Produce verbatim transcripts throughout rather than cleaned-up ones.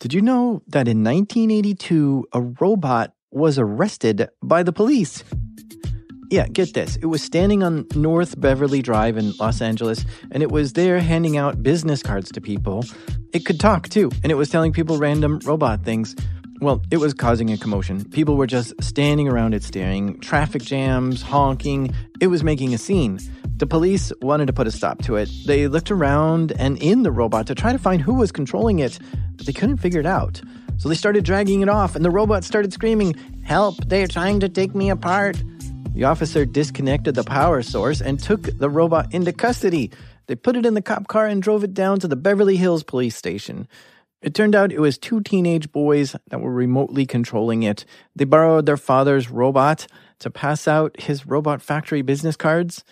Did you know that in nineteen eighty-two, a robot was arrested by the police? Yeah, get this. It was standing on North Beverly Drive in Los Angeles, and it was there handing out business cards to people. It could talk, too, and it was telling people random robot things. Well, it was causing a commotion. People were just standing around it staring, traffic jams, honking. It was making a scene. The police wanted to put a stop to it. They looked around and in the robot to try to find who was controlling it, but they couldn't figure it out. So they started dragging it off, and the robot started screaming, "Help, they're trying to take me apart." The officer disconnected the power source and took the robot into custody. They put it in the cop car and drove it down to the Beverly Hills police station. It turned out it was two teenage boys that were remotely controlling it. They borrowed their father's robot to pass out his robot factory business cards.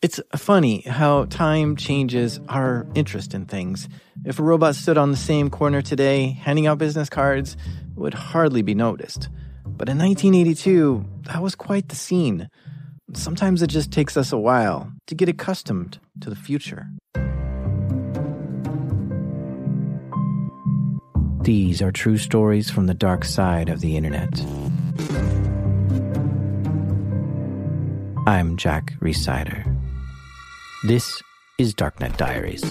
It's funny how time changes our interest in things. If a robot stood on the same corner today, handing out business cards, it would hardly be noticed. But in nineteen eighty-two, that was quite the scene. Sometimes it just takes us a while to get accustomed to the future. These are true stories from the dark side of the internet. I'm Jack Rhysider. This is Darknet Diaries.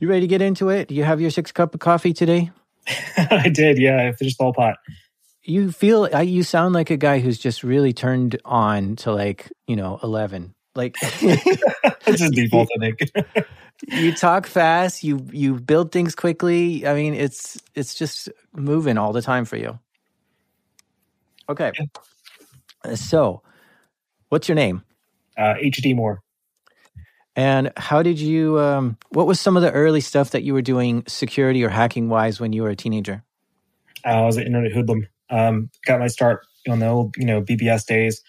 You ready to get into it? Do you have your sixth cup of coffee today? I did, yeah. I finished the whole pot. You feel, you sound like a guy who's just really turned on to, like, you know, eleven. Like, it's just default, I think. You talk fast. You you build things quickly. I mean, it's it's just moving all the time for you. Okay, yeah. So what's your name? Uh, H D Moore. And how did you? Um, what was some of the early stuff that you were doing, security or hacking wise, when you were a teenager? Uh, I was an internet hoodlum. Um, got my start on the old, you know, B B S days.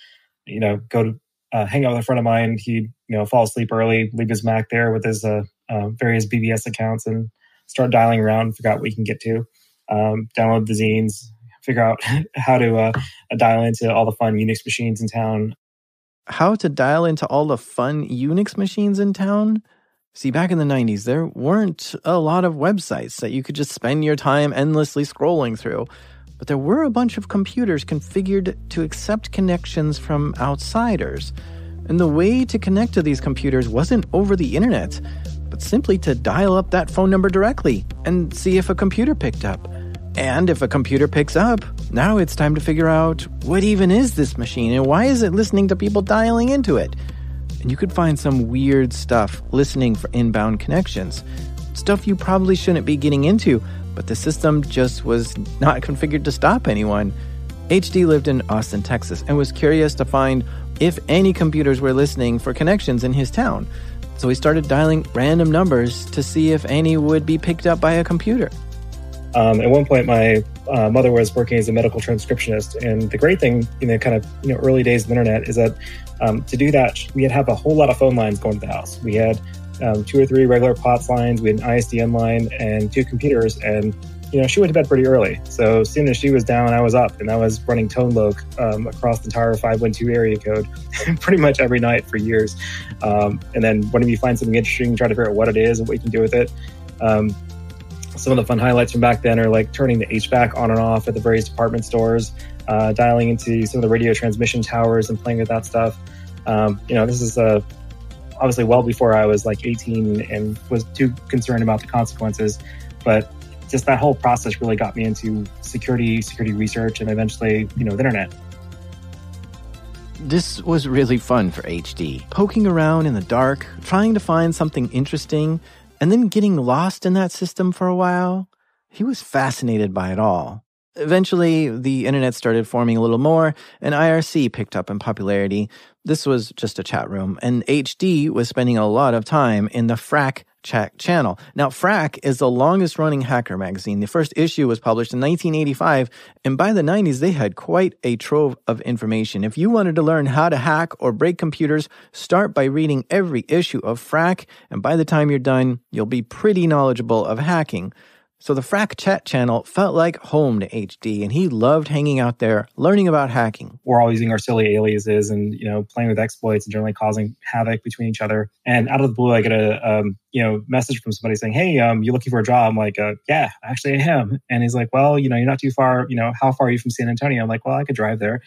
You know, go to. Uh, hang out with a friend of mine. He'd, you know, fall asleep early, leave his Mac there with his uh, uh, various B B S accounts and start dialing around, forgot what you can get to, um, download the zines, figure out how to uh, dial into all the fun Unix machines in town. How to dial into all the fun Unix machines in town? See, back in the nineties, there weren't a lot of websites that you could just spend your time endlessly scrolling through. But there were a bunch of computers configured to accept connections from outsiders. And the way to connect to these computers wasn't over the internet, but simply to dial up that phone number directly and see if a computer picked up. And if a computer picks up, now it's time to figure out, what even is this machine and why is it listening to people dialing into it? And you could find some weird stuff listening for inbound connections. Stuff you probably shouldn't be getting into, but the system just was not configured to stop anyone. H D lived in Austin, Texas, and was curious to find if any computers were listening for connections in his town. So he started dialing random numbers to see if any would be picked up by a computer. Um, at one point, my uh, mother was working as a medical transcriptionist. And the great thing in the kind of you know early days of the internet is that um, to do that, we had to have a whole lot of phone lines going to the house. We had Um, two or three regular P O T S lines, we had an I S D N line, and two computers. And, you know, she went to bed pretty early. So as soon as she was down, I was up, and I was running ToneLoc um, across the entire five one two area code pretty much every night for years. Um, and then whenever you find something interesting, try to figure out what it is and what you can do with it. Um, some of the fun highlights from back then are like turning the H V A C on and off at the various department stores, uh, dialing into some of the radio transmission towers and playing with that stuff. Um, you know, this is a... Uh, obviously well before I was like eighteen and was too concerned about the consequences. But just that whole process really got me into security, security research, and eventually, you know, the internet. This was really fun for H D. Poking around in the dark, trying to find something interesting, and then getting lost in that system for a while. He was fascinated by it all. Eventually, the internet started forming a little more, and I R C picked up in popularity. This was just a chat room, and H D was spending a lot of time in the Phrack chat channel. Now, Phrack is the longest-running hacker magazine. The first issue was published in nineteen eighty-five, and by the nineties, they had quite a trove of information. If you wanted to learn how to hack or break computers, start by reading every issue of Phrack, and by the time you're done, you'll be pretty knowledgeable of hacking. So the Phrack chat channel felt like home to H D, and he loved hanging out there, learning about hacking. We're all using our silly aliases and, you know, playing with exploits and generally causing havoc between each other. And out of the blue, I get a, um, you know, message from somebody saying, hey, um, you looking for a job? I'm like, uh, yeah, actually I am. And he's like, well, you know, you're not too far. You know, how far are you from San Antonio? I'm like, well, I could drive there.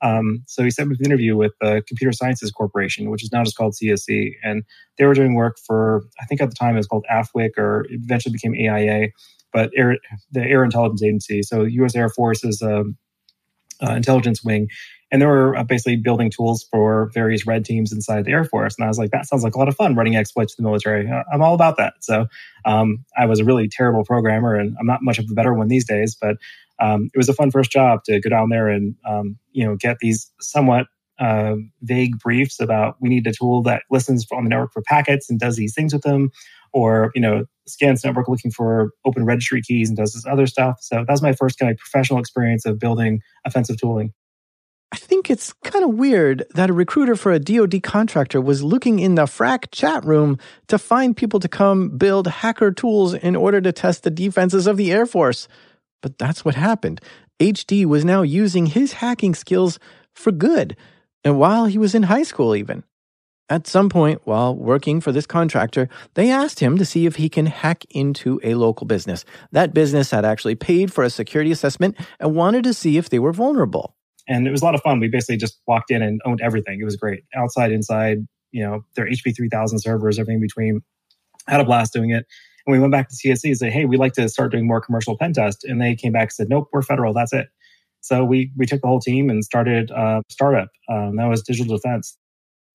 Um, so he set up an interview with the Computer Sciences Corporation, which is now just called C S C. And they were doing work for, I think at the time it was called AFWIC, or it eventually became A I A. But Air, the Air Intelligence Agency, so U S Air Force's um, uh, intelligence wing, and they were uh, basically building tools for various red teams inside the Air Force. And I was like, that sounds like a lot of fun, running exploits to the military. I'm all about that. So um, I was a really terrible programmer, and I'm not much of a better one these days. But um, it was a fun first job to go down there and um, you know, get these somewhat uh, vague briefs about, we need a tool that listens on the network for packets and does these things with them, or, you know, scans network looking for open registry keys and does this other stuff. So that was my first kind of professional experience of building offensive tooling. I think it's kind of weird that a recruiter for a D O D contractor was looking in the Phrack chat room to find people to come build hacker tools in order to test the defenses of the Air Force. But that's what happened. H D was now using his hacking skills for good, and while he was in high school even. At some point, while working for this contractor, they asked him to see if he can hack into a local business. That business had actually paid for a security assessment and wanted to see if they were vulnerable. And it was a lot of fun. We basically just walked in and owned everything. It was great. Outside, inside, you know, their H P three thousand servers, everything in between. I had a blast doing it. And we went back to C S C and said, hey, we'd like to start doing more commercial pen test. And they came back and said, nope, we're federal. That's it. So we we took the whole team and started a startup. Um, that was Digital Defense.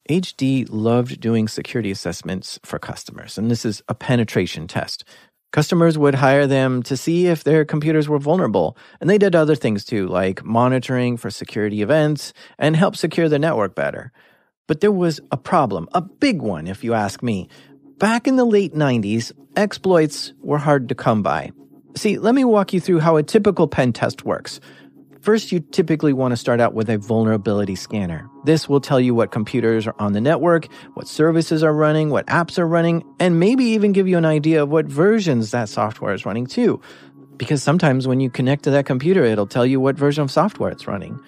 H D loved doing security assessments for customers, and this is a penetration test. Customers would hire them to see if their computers were vulnerable, and they did other things too, like monitoring for security events and help secure the network better. But there was a problem, a big one if you ask me. Back in the late nineties, exploits were hard to come by. See, let me walk you through how a typical pen test works. First, you typically want to start out with a vulnerability scanner. This will tell you what computers are on the network, what services are running, what apps are running, and maybe even give you an idea of what versions that software is running too. Because sometimes when you connect to that computer, it'll tell you what version of software it's running.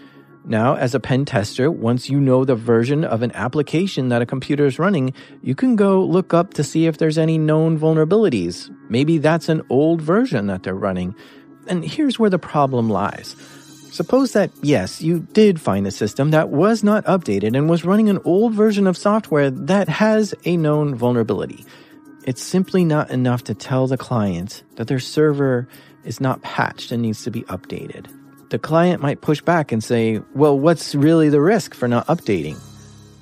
Now, as a pen tester, once you know the version of an application that a computer is running, you can go look up to see if there's any known vulnerabilities. Maybe that's an old version that they're running. And here's where the problem lies. Suppose that, yes, you did find a system that was not updated and was running an old version of software that has a known vulnerability. It's simply not enough to tell the client that their server is not patched and needs to be updated. The client might push back and say, well, what's really the risk for not updating?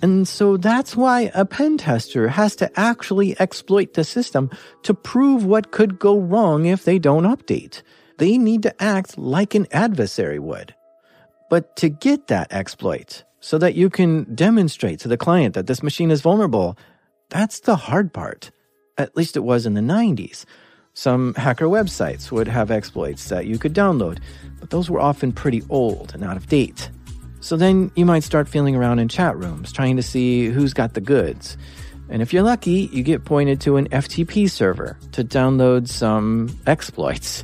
And so that's why a pen tester has to actually exploit the system to prove what could go wrong if they don't update. They need to act like an adversary would. But to get that exploit, so that you can demonstrate to the client that this machine is vulnerable, that's the hard part. At least it was in the nineties. Some hacker websites would have exploits that you could download, but those were often pretty old and out of date. So then you might start feeling around in chat rooms, trying to see who's got the goods. And if you're lucky, you get pointed to an F T P server to download some exploits.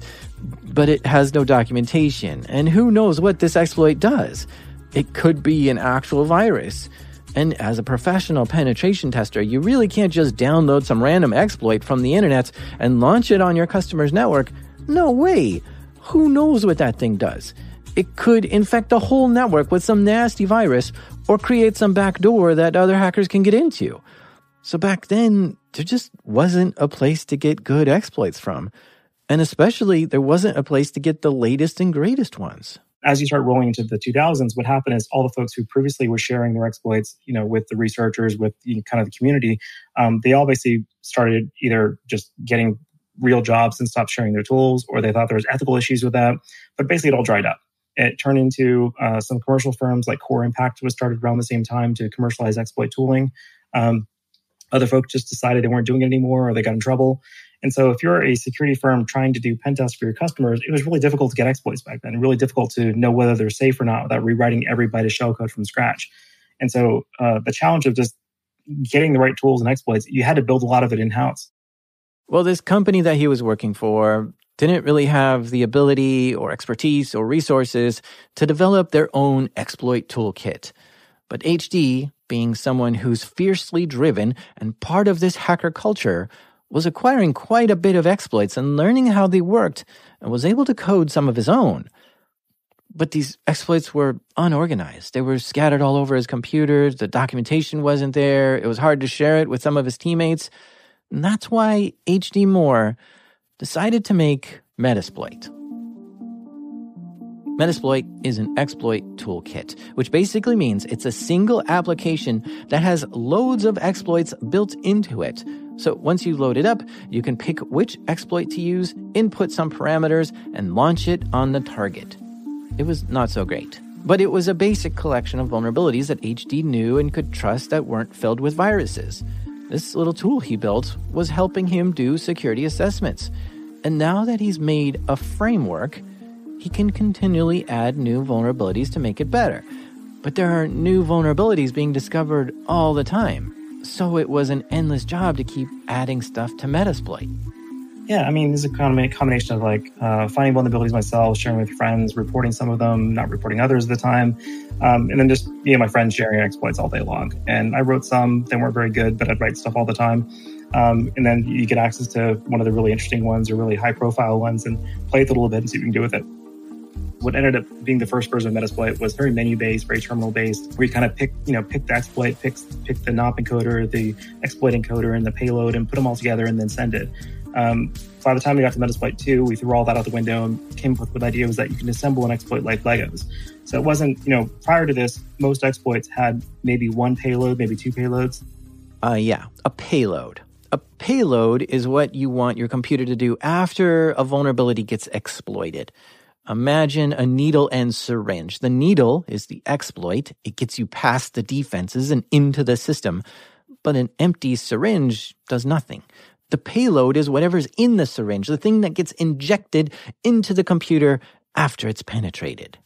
But it has no documentation, and who knows what this exploit does? It could be an actual virus. And as a professional penetration tester, you really can't just download some random exploit from the internet and launch it on your customer's network. No way! Who knows what that thing does? It could infect the whole network with some nasty virus, or create some backdoor that other hackers can get into. So back then, there just wasn't a place to get good exploits from. And especially, there wasn't a place to get the latest and greatest ones. As you start rolling into the two thousands, what happened is all the folks who previously were sharing their exploits, you know, with the researchers, with you know, kind of the community, um, they all basically started either just getting real jobs and stopped sharing their tools, or they thought there was ethical issues with that. But basically, it all dried up. It turned into uh, some commercial firms like Core Impact was started around the same time to commercialize exploit tooling. Um, other folks just decided they weren't doing it anymore, or they got in trouble. And so if you're a security firm trying to do pen tests for your customers, it was really difficult to get exploits back then, really difficult to know whether they're safe or not without rewriting every byte of shellcode from scratch. And so uh, the challenge of just getting the right tools and exploits, you had to build a lot of it in-house. Well, this company that he was working for didn't really have the ability or expertise or resources to develop their own exploit toolkit. But H D, being someone who's fiercely driven and part of this hacker culture, was acquiring quite a bit of exploits and learning how they worked, and was able to code some of his own. But these exploits were unorganized. They were scattered all over his computers. The documentation wasn't there. It was hard to share it with some of his teammates. And that's why H D Moore decided to make Metasploit. Metasploit is an exploit toolkit, which basically means it's a single application that has loads of exploits built into it. So once you load it up, you can pick which exploit to use, input some parameters, and launch it on the target. It was not so great, but it was a basic collection of vulnerabilities that H D knew and could trust that weren't filled with viruses. This little tool he built was helping him do security assessments. And now that he's made a framework, he can continually add new vulnerabilities to make it better. But there are new vulnerabilities being discovered all the time. So it was an endless job to keep adding stuff to Metasploit. Yeah, I mean, this is a combination of like uh, finding vulnerabilities myself, sharing with friends, reporting some of them, not reporting others at the time, um, and then just me and my friends sharing exploits all day long. And I wrote some, they weren't very good, but I'd write stuff all the time. Um, and then you get access to one of the really interesting ones or really high profile ones and play with it a little bit and see what you can do with it. What ended up being the first version of Metasploit was very menu-based, very terminal-based, where you kind of pick, you know, pick the exploit, pick, pick the knob encoder, the exploit encoder, and the payload, and put them all together and then send it. Um, by the time we got to Metasploit two, we threw all that out the window and came up with the idea was that you can assemble an exploit like Legos. So it wasn't, you know, prior to this, most exploits had maybe one payload, maybe two payloads. Uh, yeah, a payload. A payload is what you want your computer to do after a vulnerability gets exploited. Imagine a needle and syringe. The needle is the exploit. It gets you past the defenses and into the system. But an empty syringe does nothing. The payload is whatever's in the syringe, the thing that gets injected into the computer after it's penetrated.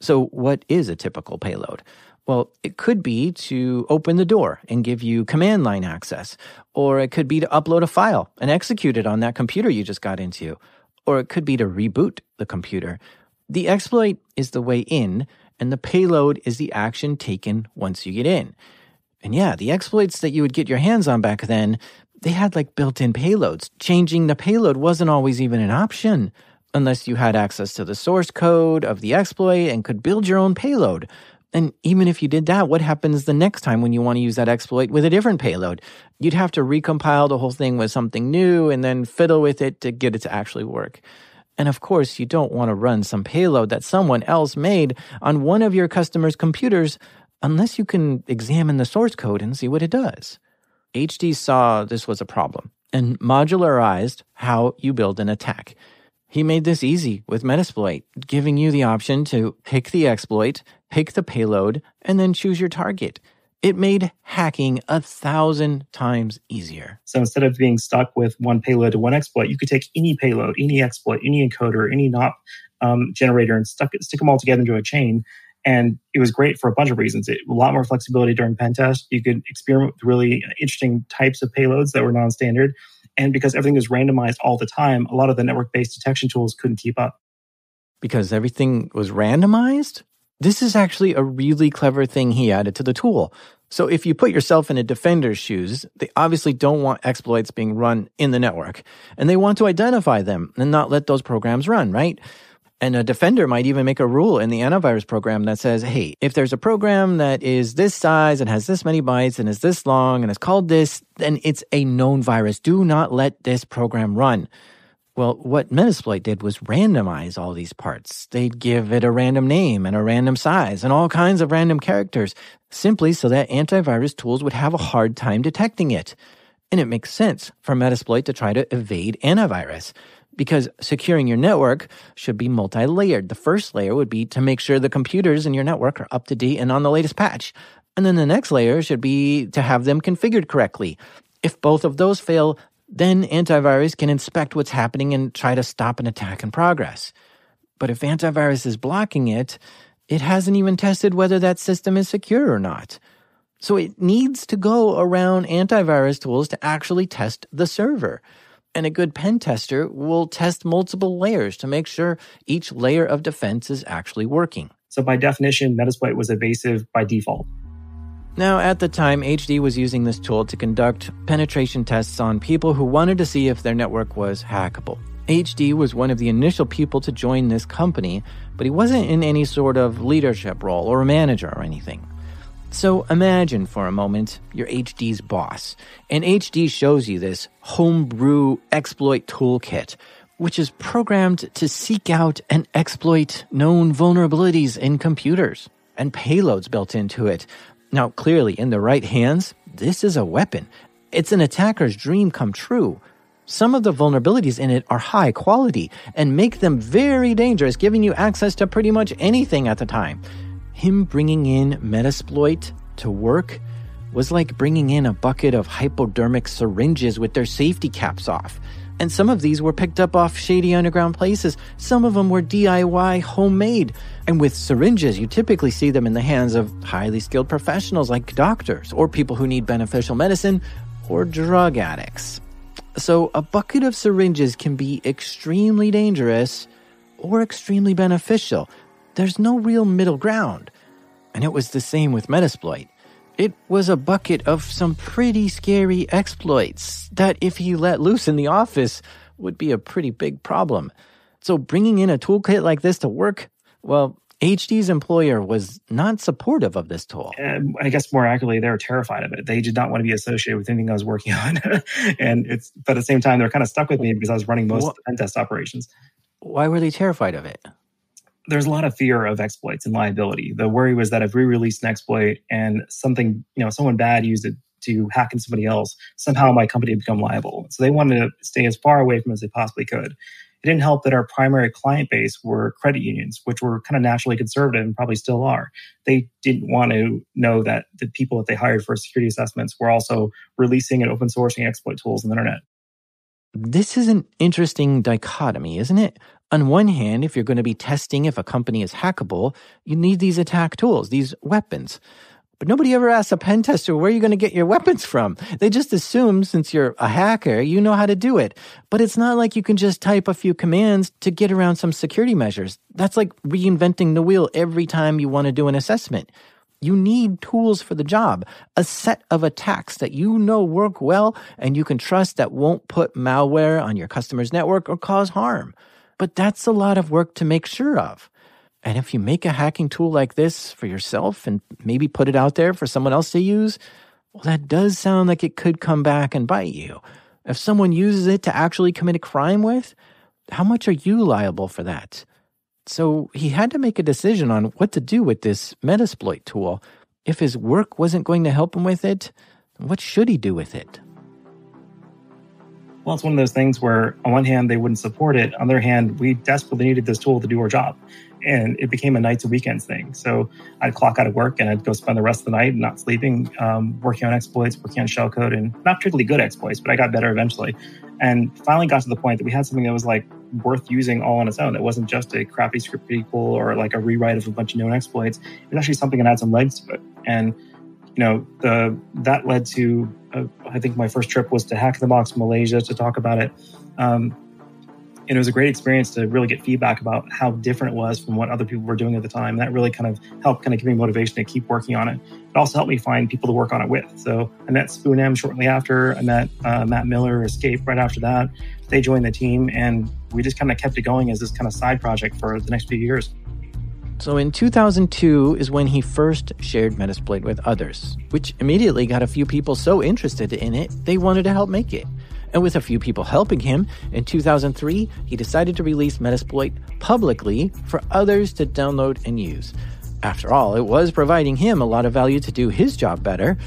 So what is a typical payload? Well, it could be to open the door and give you command line access. Or it could be to upload a file and execute it on that computer you just got into. Or it could be to reboot the computer. The exploit is the way in, and the payload is the action taken once you get in. And yeah, the exploits that you would get your hands on back then, they had like built-in payloads. Changing the payload wasn't always even an option, unless you had access to the source code of the exploit and could build your own payload. And even if you did that, what happens the next time when you want to use that exploit with a different payload? You'd have to recompile the whole thing with something new and then fiddle with it to get it to actually work. And of course, you don't want to run some payload that someone else made on one of your customers' computers unless you can examine the source code and see what it does. H D saw this was a problem and modularized how you build an attack. He made this easy with Metasploit, giving you the option to pick the exploit, pick the payload, and then choose your target. It made hacking a thousand times easier. So instead of being stuck with one payload to one exploit, you could take any payload, any exploit, any encoder, any N O P um, generator and stuck, stick them all together into a chain. And it was great for a bunch of reasons. It, a lot more flexibility during pen test. You could experiment with really interesting types of payloads that were non-standard. And because everything was randomized all the time, a lot of the network-based detection tools couldn't keep up. Because everything was randomized? This is actually a really clever thing he added to the tool. So if you put yourself in a defender's shoes, they obviously don't want exploits being run in the network. And they want to identify them and not let those programs run, right? And a defender might even make a rule in the antivirus program that says, hey, if there's a program that is this size and has this many bytes and is this long and is called this, then it's a known virus. Do not let this program run. Well, what Metasploit did was randomize all these parts. They'd give it a random name and a random size and all kinds of random characters, simply so that antivirus tools would have a hard time detecting it. And it makes sense for Metasploit to try to evade antivirus, because securing your network should be multi-layered. The first layer would be to make sure the computers in your network are up to date and on the latest patch. And then the next layer should be to have them configured correctly. If both of those fail, then antivirus can inspect what's happening and try to stop an attack in progress. But if antivirus is blocking it, it hasn't even tested whether that system is secure or not. So it needs to go around antivirus tools to actually test the server. And a good pen tester will test multiple layers to make sure each layer of defense is actually working. So by definition, Metasploit was evasive by default. Now, at the time, H D was using this tool to conduct penetration tests on people who wanted to see if their network was hackable. H D was one of the initial people to join this company, but he wasn't in any sort of leadership role or a manager or anything. So imagine for a moment you're H D's boss, and H D shows you this homebrew exploit toolkit, which is programmed to seek out and exploit known vulnerabilities in computers and payloads built into it. Now, clearly, in the right hands, this is a weapon. It's an attacker's dream come true. Some of the vulnerabilities in it are high quality and make them very dangerous, giving you access to pretty much anything at the time. Him bringing in Metasploit to work was like bringing in a bucket of hypodermic syringes with their safety caps off. And some of these were picked up off shady underground places. Some of them were D I Y, homemade. And with syringes, you typically see them in the hands of highly skilled professionals like doctors or people who need beneficial medicine or drug addicts. So a bucket of syringes can be extremely dangerous or extremely beneficial. There's no real middle ground. And it was the same with Metasploit. It was a bucket of some pretty scary exploits that, if he let loose in the office, would be a pretty big problem. So bringing in a toolkit like this to work, well, H D's employer was not supportive of this tool. And I guess more accurately, they were terrified of it. They did not want to be associated with anything I was working on. and it's, but at the same time, they're kind of stuck with me because I was running most well, of the pen test operations. Why were they terrified of it? There's a lot of fear of exploits and liability. The worry was that if we released an exploit and something, you know, someone bad used it to hack into somebody else, somehow my company would become liable. So they wanted to stay as far away from it as they possibly could. It didn't help that our primary client base were credit unions, which were kind of naturally conservative and probably still are. They didn't want to know that the people that they hired for security assessments were also releasing and open sourcing exploit tools on the internet. This is an interesting dichotomy, isn't it? On one hand, if you're going to be testing if a company is hackable, you need these attack tools, these weapons. But nobody ever asks a pen tester, where are you going to get your weapons from? They just assume, since you're a hacker, you know how to do it. But it's not like you can just type a few commands to get around some security measures. That's like reinventing the wheel every time you want to do an assessment. You need tools for the job, a set of attacks that you know work well and you can trust that won't put malware on your customer's network or cause harm. But that's a lot of work to make sure of. And if you make a hacking tool like this for yourself and maybe put it out there for someone else to use, well, that does sound like it could come back and bite you. If someone uses it to actually commit a crime with, how much are you liable for that? So he had to make a decision on what to do with this Metasploit tool. If his work wasn't going to help him with it, what should he do with it? Well, it's one of those things where on one hand, they wouldn't support it. On the other hand, we desperately needed this tool to do our job. And it became a nights and weekends thing. So I'd clock out of work and I'd go spend the rest of the night not sleeping, um, working on exploits, working on shellcode, and not particularly good exploits, but I got better eventually. And finally got to the point that we had something that was like worth using all on its own. It wasn't just a crappy script equal or like a rewrite of a bunch of known exploits. It was actually something that had some legs to it. And you know, the, that led to, uh, I think my first trip was to Hack in the Box, Malaysia, to talk about it. Um, and it was a great experience to really get feedback about how different it was from what other people were doing at the time. And that really kind of helped kind of give me motivation to keep working on it. It also helped me find people to work on it with. So I met Spoonam shortly after. I met uh, Matt Miller, Skape, right after that. They joined the team and we just kind of kept it going as this kind of side project for the next few years. So in two thousand two is when he first shared Metasploit with others, which immediately got a few people so interested in it, they wanted to help make it. And with a few people helping him, in two thousand three, he decided to release Metasploit publicly for others to download and use. After all, it was providing him a lot of value to do his job better,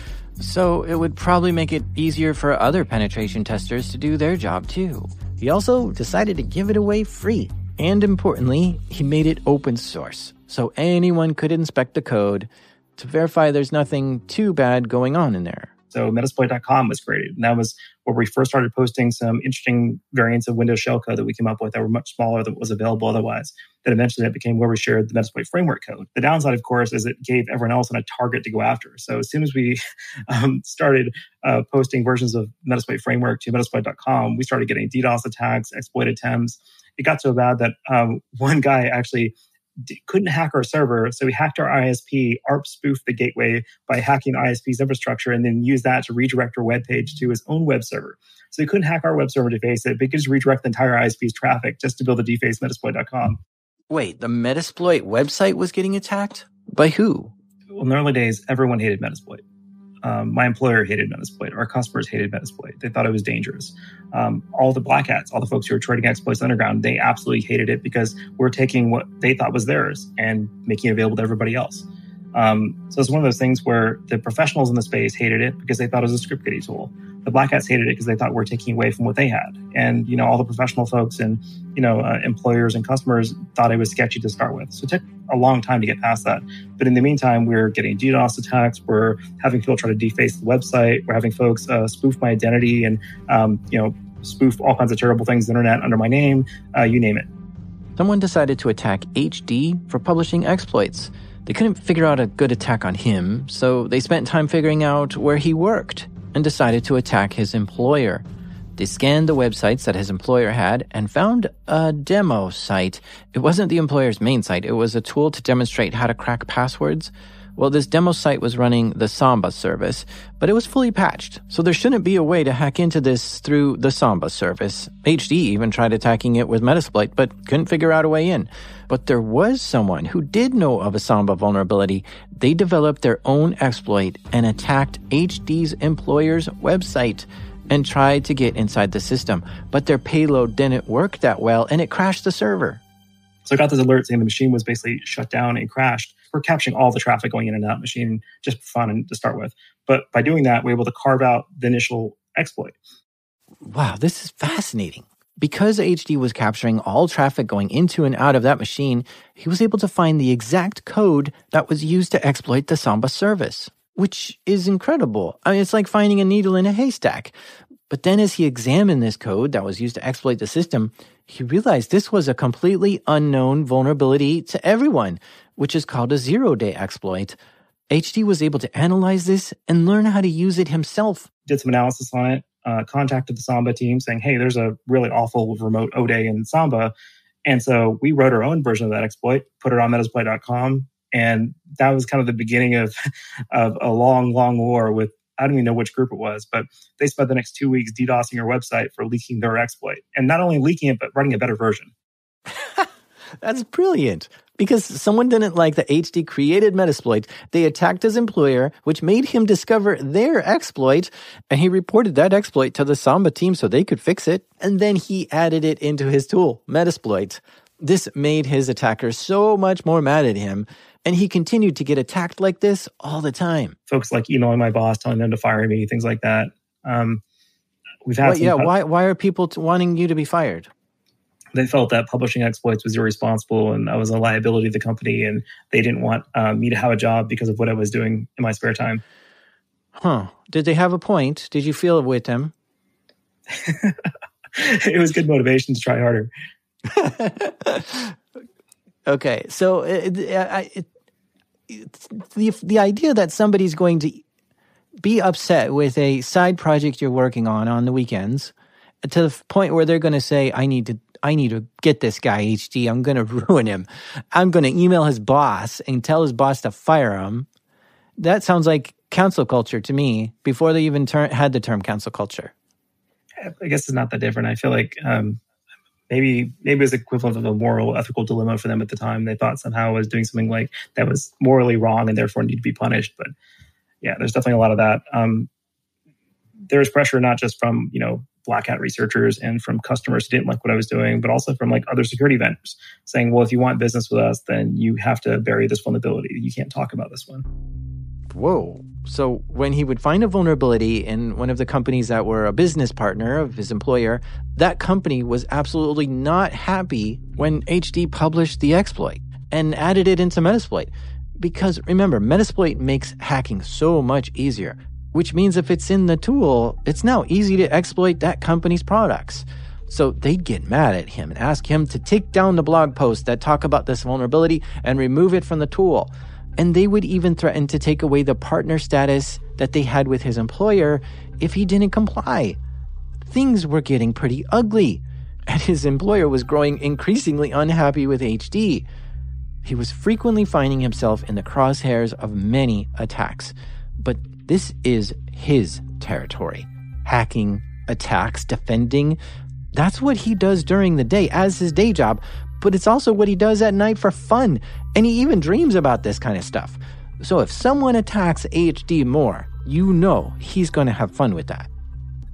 so it would probably make it easier for other penetration testers to do their job too. He also decided to give it away free. And importantly, he made it open source, so anyone could inspect the code to verify there's nothing too bad going on in there. So Metasploit dot com was created, and that was where we first started posting some interesting variants of Windows shellcode that we came up with that were much smaller than was available otherwise. That eventually it became where we shared the Metasploit framework code. The downside, of course, is it gave everyone else a target to go after. So as soon as we um, started uh, posting versions of Metasploit framework to Metasploit dot com, we started getting DDoS attacks, exploit attempts. It got so bad that um, one guy actually couldn't hack our server, so we hacked our I S P, A R P spoofed the gateway by hacking the I S P's infrastructure and then used that to redirect our web page to his own web server. So he couldn't hack our web server to face it, but he could just redirect the entire I S P's traffic just to build a deface Metasploit dot com. Wait, the Metasploit website was getting attacked? By who? Well, in the early days, everyone hated Metasploit. Um, my employer hated Metasploit. Our customers hated Metasploit. They thought it was dangerous. Um, all the black hats, all the folks who were trading exploits underground, they absolutely hated it because we're taking what they thought was theirs and making it available to everybody else. Um, so it's one of those things where the professionals in the space hated it because they thought it was a script kiddie tool. The black hats hated it because they thought we're taking away from what they had. And, you know, all the professional folks and, you know, uh, employers and customers thought it was sketchy to start with. So it took a long time to get past that. But in the meantime, we're getting DDoS attacks. We're having people try to deface the website. We're having folks uh, spoof my identity and, um, you know, spoof all kinds of terrible things on the internet under my name, uh, you name it. Someone decided to attack H D for publishing exploits. They couldn't figure out a good attack on him, so they spent time figuring out where he worked and decided to attack his employer. They scanned the websites that his employer had and found a demo site. It wasn't the employer's main site. It was a tool to demonstrate how to crack passwords. Well, this demo site was running the Samba service, but it was fully patched, so there shouldn't be a way to hack into this through the Samba service. H D even tried attacking it with Metasploit, but couldn't figure out a way in. But there was someone who did know of a Samba vulnerability. They developed their own exploit and attacked H D's employer's website and tried to get inside the system. But their payload didn't work that well, and it crashed the server. So I got this alert saying the machine was basically shut down and crashed. We're capturing all the traffic going in and out of the machine just for fun to start with. But by doing that, we're able to carve out the initial exploit. Wow, this is fascinating. Because H D was capturing all traffic going into and out of that machine, he was able to find the exact code that was used to exploit the Samba service, which is incredible. I mean, it's like finding a needle in a haystack. But then as he examined this code that was used to exploit the system, he realized this was a completely unknown vulnerability to everyone, which is called a zero-day exploit. H D was able to analyze this and learn how to use it himself. Did some analysis on it, uh, contacted the Samba team saying, hey, there's a really awful remote O-Day in Samba. And so we wrote our own version of that exploit, put it on Metasploit dot com. And that was kind of the beginning of, of a long, long war with, I don't even know which group it was, but they spent the next two weeks DDoSing your website for leaking their exploit. And not only leaking it, but writing a better version. That's brilliant. Because someone didn't like that H D created Metasploit, they attacked his employer, which made him discover their exploit. And he reported that exploit to the Samba team so they could fix it. And then he added it into his tool, Metasploit. This made his attacker so much more mad at him. And he continued to get attacked like this all the time. Folks like emailing my boss, telling them to fire me, things like that. Um, we've had well, yeah. Pub- why? Why are people t- wanting you to be fired? They felt that publishing exploits was irresponsible, and I was a liability to the company, and they didn't want uh, me to have a job because of what I was doing in my spare time. Huh? Did they have a point? Did you feel it with them? It was good motivation to try harder. Okay, so it, it, it, the the idea that somebody's going to be upset with a side project you're working on on the weekends to the point where they're going to say, I need to I need to get this guy, H D. I'm going to ruin him. I'm going to email his boss and tell his boss to fire him. That sounds like council culture to me before they even ter- had the term council culture. I guess it's not that different. I feel like... Um... Maybe maybe it was equivalent of a moral, ethical dilemma for them at the time. They thought somehow I was doing something like that was morally wrong and therefore need to be punished. But yeah, there's definitely a lot of that. Um, there was pressure not just from, you know, black hat researchers and from customers who didn't like what I was doing, but also from like other security vendors saying, well, if you want business with us, then you have to bury this vulnerability. You can't talk about this one. Whoa. So when he would find a vulnerability in one of the companies that were a business partner of his employer, that company was absolutely not happy when H D published the exploit and added it into Metasploit. Because remember, Metasploit makes hacking so much easier. which means if it's in the tool, it's now easy to exploit that company's products. So they'd get mad at him and ask him to take down the blog posts that talk about this vulnerability and remove it from the tool. And they would even threaten to take away the partner status that they had with his employer if he didn't comply. Things were getting pretty ugly, and his employer was growing increasingly unhappy with H D. He was frequently finding himself in the crosshairs of many attacks. But this is his territory. Hacking, attacks, defending. That's what he does during the day as his day job, but it's also what he does at night for fun, and he even dreams about this kind of stuff. So if someone attacks H D Moore, you know he's going to have fun with that.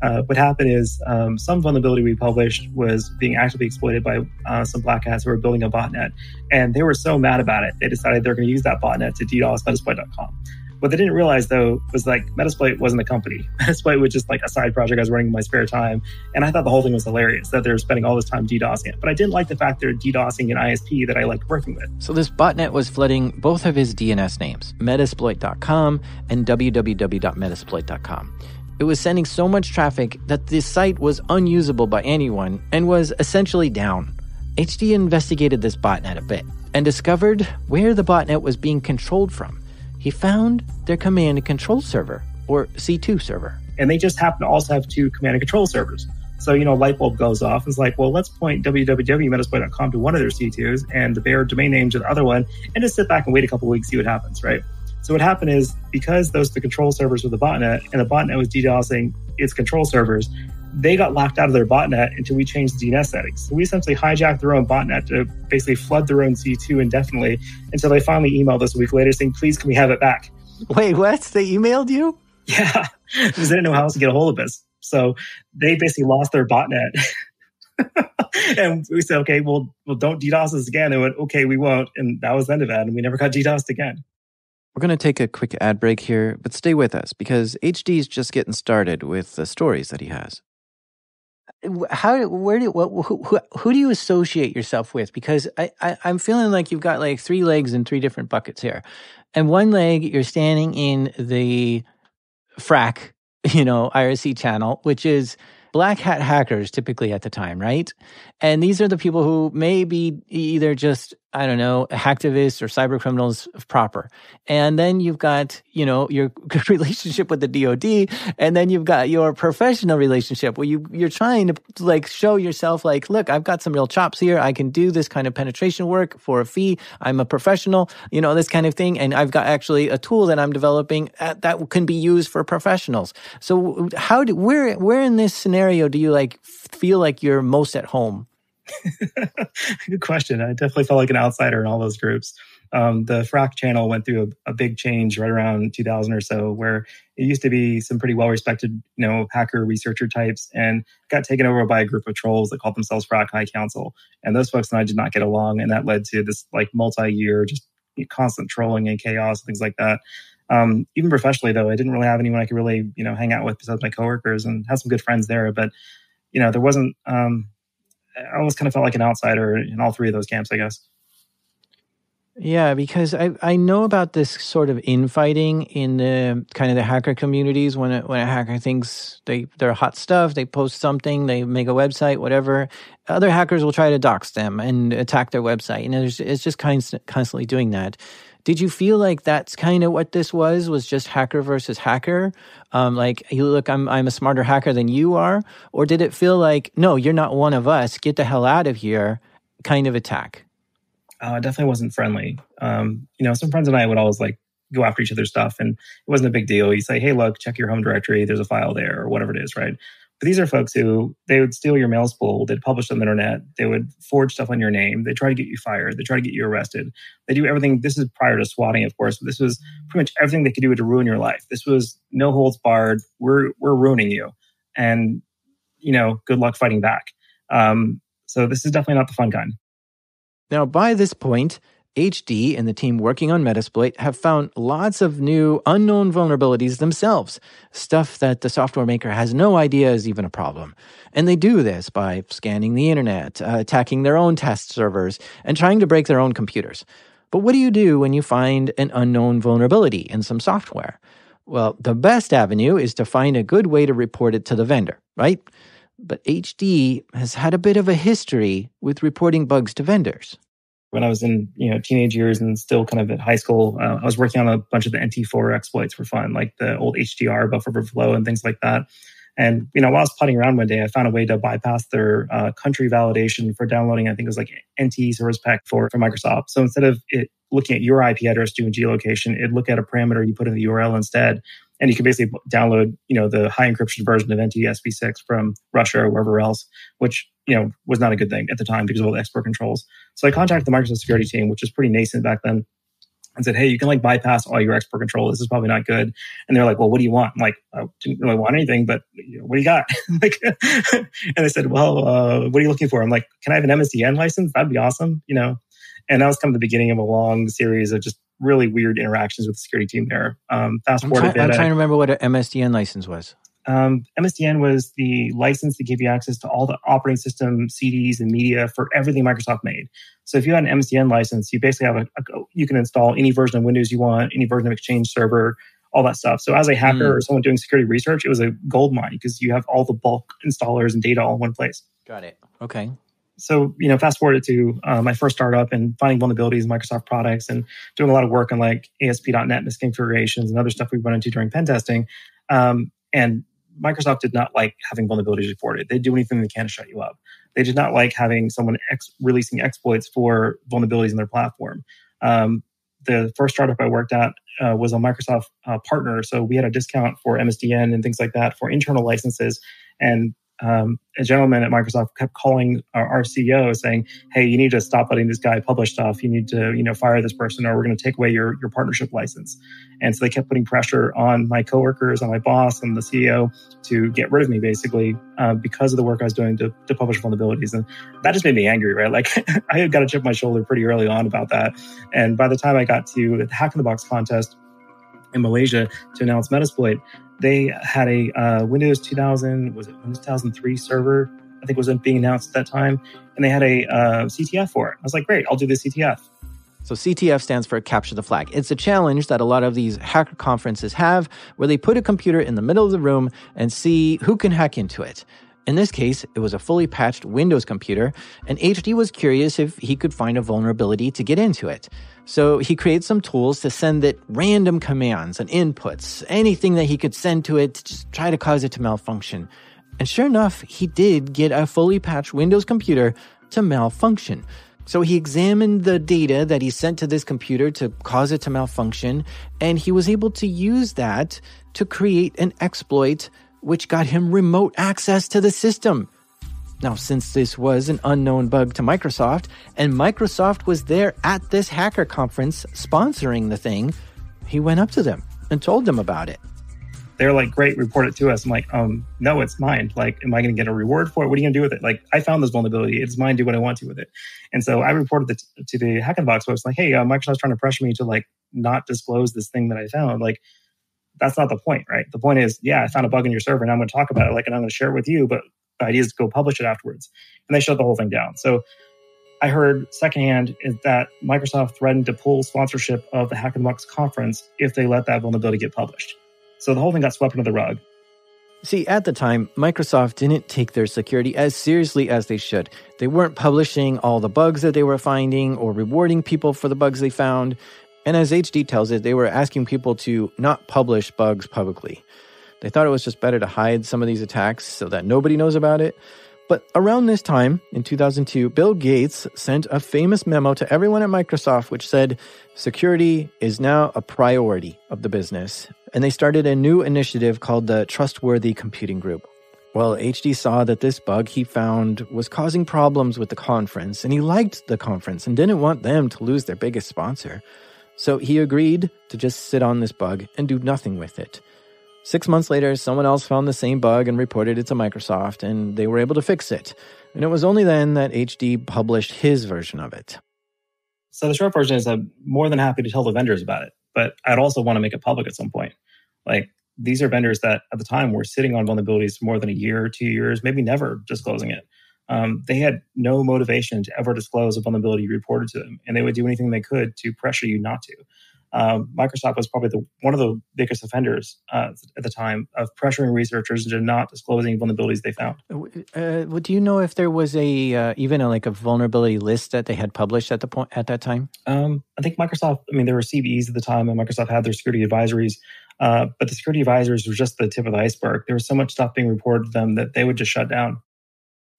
Uh, what happened is um, some vulnerability we published was being actively exploited by uh, some black hats who were building a botnet, and they were so mad about it, they decided they were going to use that botnet to DDoS Metasploit dot com. What they didn't realize, though, was like Metasploit wasn't a company. Metasploit was just like a side project I was running in my spare time. And I thought the whole thing was hilarious that they were spending all this time DDoSing it. But I didn't like the fact they're DDoSing an I S P that I liked working with. So this botnet was flooding both of his D N S names, Metasploit dot com and w w w dot metasploit dot com. It was sending so much traffic that this site was unusable by anyone and was essentially down. H D investigated this botnet a bit and discovered where the botnet was being controlled from. He found their command and control server, or C two server. And they just happen to also have two command and control servers. So, you know, light bulb goes off. It's like, well, let's point w w w dot metasploit dot com to one of their C twos and the bare domain name to the other one, and just sit back and wait a couple of weeks, see what happens, right? So what happened is, because those the control servers were the botnet, and the botnet was DDoSing its control servers, they got locked out of their botnet until we changed the D N S settings. So we essentially hijacked their own botnet to basically flood their own C two indefinitely until they finally emailed us a week later saying, please, can we have it back? Wait, what? They emailed you? Yeah, because they didn't know how else to get a hold of us. So they basically lost their botnet. And we said, okay, well, well, don't DDoS us again. They went, okay, we won't. And that was the end of it. And we never got DDoSed again. We're going to take a quick ad break here, but stay with us because H D's just getting started with the stories that he has. How, where do, what, who, who, who do you associate yourself with? Because I, I, I'm feeling like you've got like three legs in three different buckets here. And one leg, you're standing in the Phrack, you know, I R C channel, which is black hat hackers typically at the time, right? And these are the people who may be either just, I don't know, hacktivists or cyber criminals proper. And then you've got, you know, your relationship with the D O D. And then you've got your professional relationship where you, you're trying to like show yourself like, look, I've got some real chops here. I can do this kind of penetration work for a fee. I'm a professional, you know, this kind of thing. And I've got actually a tool that I'm developing at, that can be used for professionals. So how do, where, where in this scenario do you like feel like you're most at home? Good question. I definitely felt like an outsider in all those groups. Um, the Phrack channel went through a, a big change right around two thousand or so, where it used to be some pretty well-respected, you know, hacker researcher types, and got taken over by a group of trolls that called themselves Phrack High Council. And those folks and I did not get along, and that led to this like multi-year just constant trolling and chaos, things like that. Um, even professionally, though, I didn't really have anyone I could really, you know, hang out with besides my coworkers, and had some good friends there, but you know, there wasn't. Um, I almost kind of felt like an outsider in all three of those camps, I guess. Yeah, because I, I know about this sort of infighting in the kind of the hacker communities. When a, when a hacker thinks they, they're hot stuff, they post something, they make a website, whatever. Other hackers will try to dox them and attack their website. And there's, it's just constant, constantly doing that. Did you feel like that's kind of what this was, was just hacker versus hacker? Um, like, hey, look, I'm I'm a smarter hacker than you are? Or did it feel like, no, you're not one of us, get the hell out of here kind of attack? Uh, it definitely wasn't friendly. Um, you know, some friends and I would always like go after each other's stuff, and it wasn't a big deal. You say, hey, look, check your home directory. There's a file there or whatever it is, right? But these are folks who, they would steal your mail spool, they'd publish on the internet, they would forge stuff on your name, they try to get you fired, they try to get you arrested. They do everything. This is prior to swatting, of course, but this was pretty much everything they could do to ruin your life. This was no holds barred, we're we're ruining you. And, you know, good luck fighting back. Um, so this is definitely not the fun kind. Now, by this point, H D and the team working on Metasploit have found lots of new unknown vulnerabilities themselves, stuff that the software maker has no idea is even a problem. And they do this by scanning the internet, uh, attacking their own test servers, and trying to break their own computers. But what do you do when you find an unknown vulnerability in some software? Well, the best avenue is to find a good way to report it to the vendor, right? But H D has had a bit of a history with reporting bugs to vendors. When I was in you know teenage years and still kind of at high school, uh, I was working on a bunch of the N T four exploits for fun, like the old H D R, buffer overflow, and things like that. And you know, while I was putting around one day, I found a way to bypass their uh, country validation for downloading, I think it was like N T service pack for, for Microsoft. So instead of it looking at your I P address doing geolocation, it'd look at a parameter you put in the U R L instead. And you can basically download you know, the high encryption version of N T S P six from Russia or wherever else, which you know was not a good thing at the time because of all the export controls. So I contacted the Microsoft security team, which was pretty nascent back then, and said, hey, you can like bypass all your export control. This is probably not good. And they're like, well, what do you want? I'm like, I didn't really want anything, but you know, what do you got? like, And I said, well, uh, what are you looking for? I'm like, can I have an M S D N license? That'd be awesome. You know, And that was kind of the beginning of a long series of just really weird interactions with the security team there. Um, fast forward I'm, try- a bit, I'm trying to remember what an M S D N license was. Um, M S D N was the license that gave you access to all the operating system, C Ds, and media for everything Microsoft made. So if you had an M S D N license, you basically have a, a you can install any version of Windows you want, any version of Exchange Server, all that stuff. So as a hacker mm. or someone doing security research, it was a goldmine because you have all the bulk installers and data all in one place. Got it. Okay. So, you know, fast forward to uh, my first startup and finding vulnerabilities in Microsoft products and doing a lot of work on like A S P dot net misconfigurations and other stuff we run into during pen testing. Um, and Microsoft did not like having vulnerabilities reported. They'd do anything they can to shut you up. They did not like having someone ex- releasing exploits for vulnerabilities in their platform. Um, the first startup I worked at uh, was a Microsoft uh, partner. So we had a discount for M S D N and things like that for internal licenses. And um, a gentleman at Microsoft kept calling our, our C E O saying, hey, you need to stop letting this guy publish stuff. You need to you know, fire this person or we're going to take away your, your partnership license. And so they kept putting pressure on my coworkers, on my boss, on the C E O to get rid of me, basically, uh, because of the work I was doing to, to publish vulnerabilities. And that just made me angry, right? Like I had got a chip on my shoulder pretty early on about that. And by the time I got to the Hack in the Box contest in Malaysia to announce Metasploit, they had a uh, Windows two thousand, was it Windows two thousand three server? I think it was being announced at that time. And they had a uh, C T F for it. I was like, great, I'll do the C T F. So C T F stands for Capture the Flag. It's a challenge that a lot of these hacker conferences have where they put a computer in the middle of the room and see who can hack into it. In this case, it was a fully patched Windows computer, and H D was curious if he could find a vulnerability to get into it. So he creates some tools to send it random commands and inputs, anything that he could send to it to just try to cause it to malfunction. And sure enough, he did get a fully patched Windows computer to malfunction. So he examined the data that he sent to this computer to cause it to malfunction, and he was able to use that to create an exploit which got him remote access to the system. Now, since this was an unknown bug to Microsoft, and Microsoft was there at this hacker conference sponsoring the thing, he went up to them and told them about it. They're like, great, report it to us. I'm like, um, no, it's mine. Like, am I going to get a reward for it? What are you going to do with it? Like, I found this vulnerability. It's mine. Do what I want to with it. And so I reported it to the Hack in the Box. I was like, hey, uh, Microsoft's trying to pressure me to like not disclose this thing that I found. Like, that's not the point, right? The point is, yeah, I found a bug in your server and I'm going to talk about it, like, and I'm going to share it with you, but the idea is to go publish it afterwards. And they shut the whole thing down. So I heard secondhand that Microsoft threatened to pull sponsorship of the Hack in the Box conference if they let that vulnerability get published. So the whole thing got swept under the rug. See, at the time, Microsoft didn't take their security as seriously as they should. They weren't publishing all the bugs that they were finding or rewarding people for the bugs they found. And as H D tells it, they were asking people to not publish bugs publicly. They thought it was just better to hide some of these attacks so that nobody knows about it. But around this time, in two thousand two, Bill Gates sent a famous memo to everyone at Microsoft which said, security is now a priority of the business. And they started a new initiative called the Trustworthy Computing Group. Well, H D saw that this bug he found was causing problems with the conference, and he liked the conference and didn't want them to lose their biggest sponsor. So he agreed to just sit on this bug and do nothing with it. Six months later, someone else found the same bug and reported it to Microsoft, and they were able to fix it. And it was only then that H D published his version of it. So the short version is I'm more than happy to tell the vendors about it, but I'd also want to make it public at some point. Like, these are vendors that at the time were sitting on vulnerabilities for more than a year, two years, maybe never disclosing it. Um, they had no motivation to ever disclose a vulnerability reported to them, and they would do anything they could to pressure you not to. uh, Microsoft was probably the, one of the biggest offenders uh, at the time of pressuring researchers into not disclosing vulnerabilities they found. Uh, do you know if there was a uh, even a, like a vulnerability list that they had published at the point at that time? Um, I think Microsoft. I mean, there were C V Es at the time, and Microsoft had their security advisories. Uh, but the security advisors were just the tip of the iceberg. There was so much stuff being reported to them that they would just shut down.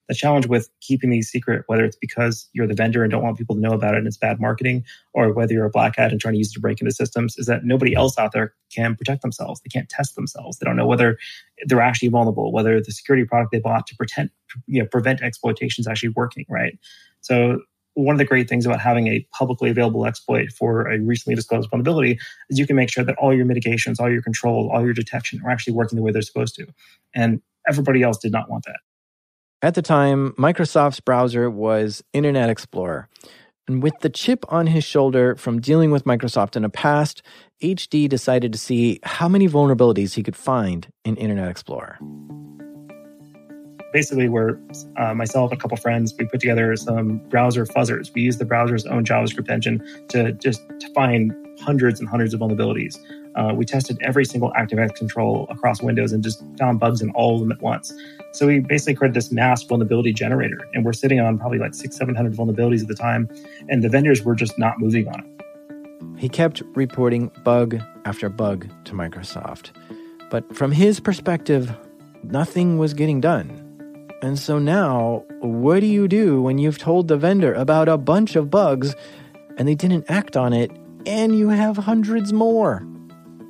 The challenge with keeping these secret, whether it's because you're the vendor and don't want people to know about it and it's bad marketing, or whether you're a black hat and trying to use it to break into systems, is that nobody else out there can protect themselves. They can't test themselves. They don't know whether they're actually vulnerable, whether the security product they bought to pretend, you know, prevent exploitation is actually working, right? So one of the great things about having a publicly available exploit for a recently disclosed vulnerability is you can make sure that all your mitigations, all your controls, all your detection are actually working the way they're supposed to. And everybody else did not want that. At the time, Microsoft's browser was Internet Explorer. And with the chip on his shoulder from dealing with Microsoft in the past, H D decided to see how many vulnerabilities he could find in Internet Explorer. Basically, where uh, myself and a couple friends, we put together some browser fuzzers. We used the browser's own JavaScript engine to just to find hundreds and hundreds of vulnerabilities. Uh, we tested every single ActiveX control across Windows and just found bugs in all of them at once. So we basically created this mass vulnerability generator, and we're sitting on probably like six, seven hundred vulnerabilities at the time, and the vendors were just not moving on it. He kept reporting bug after bug to Microsoft, but from his perspective, nothing was getting done. And so now, what do you do when you've told the vendor about a bunch of bugs and they didn't act on it, and you have hundreds more?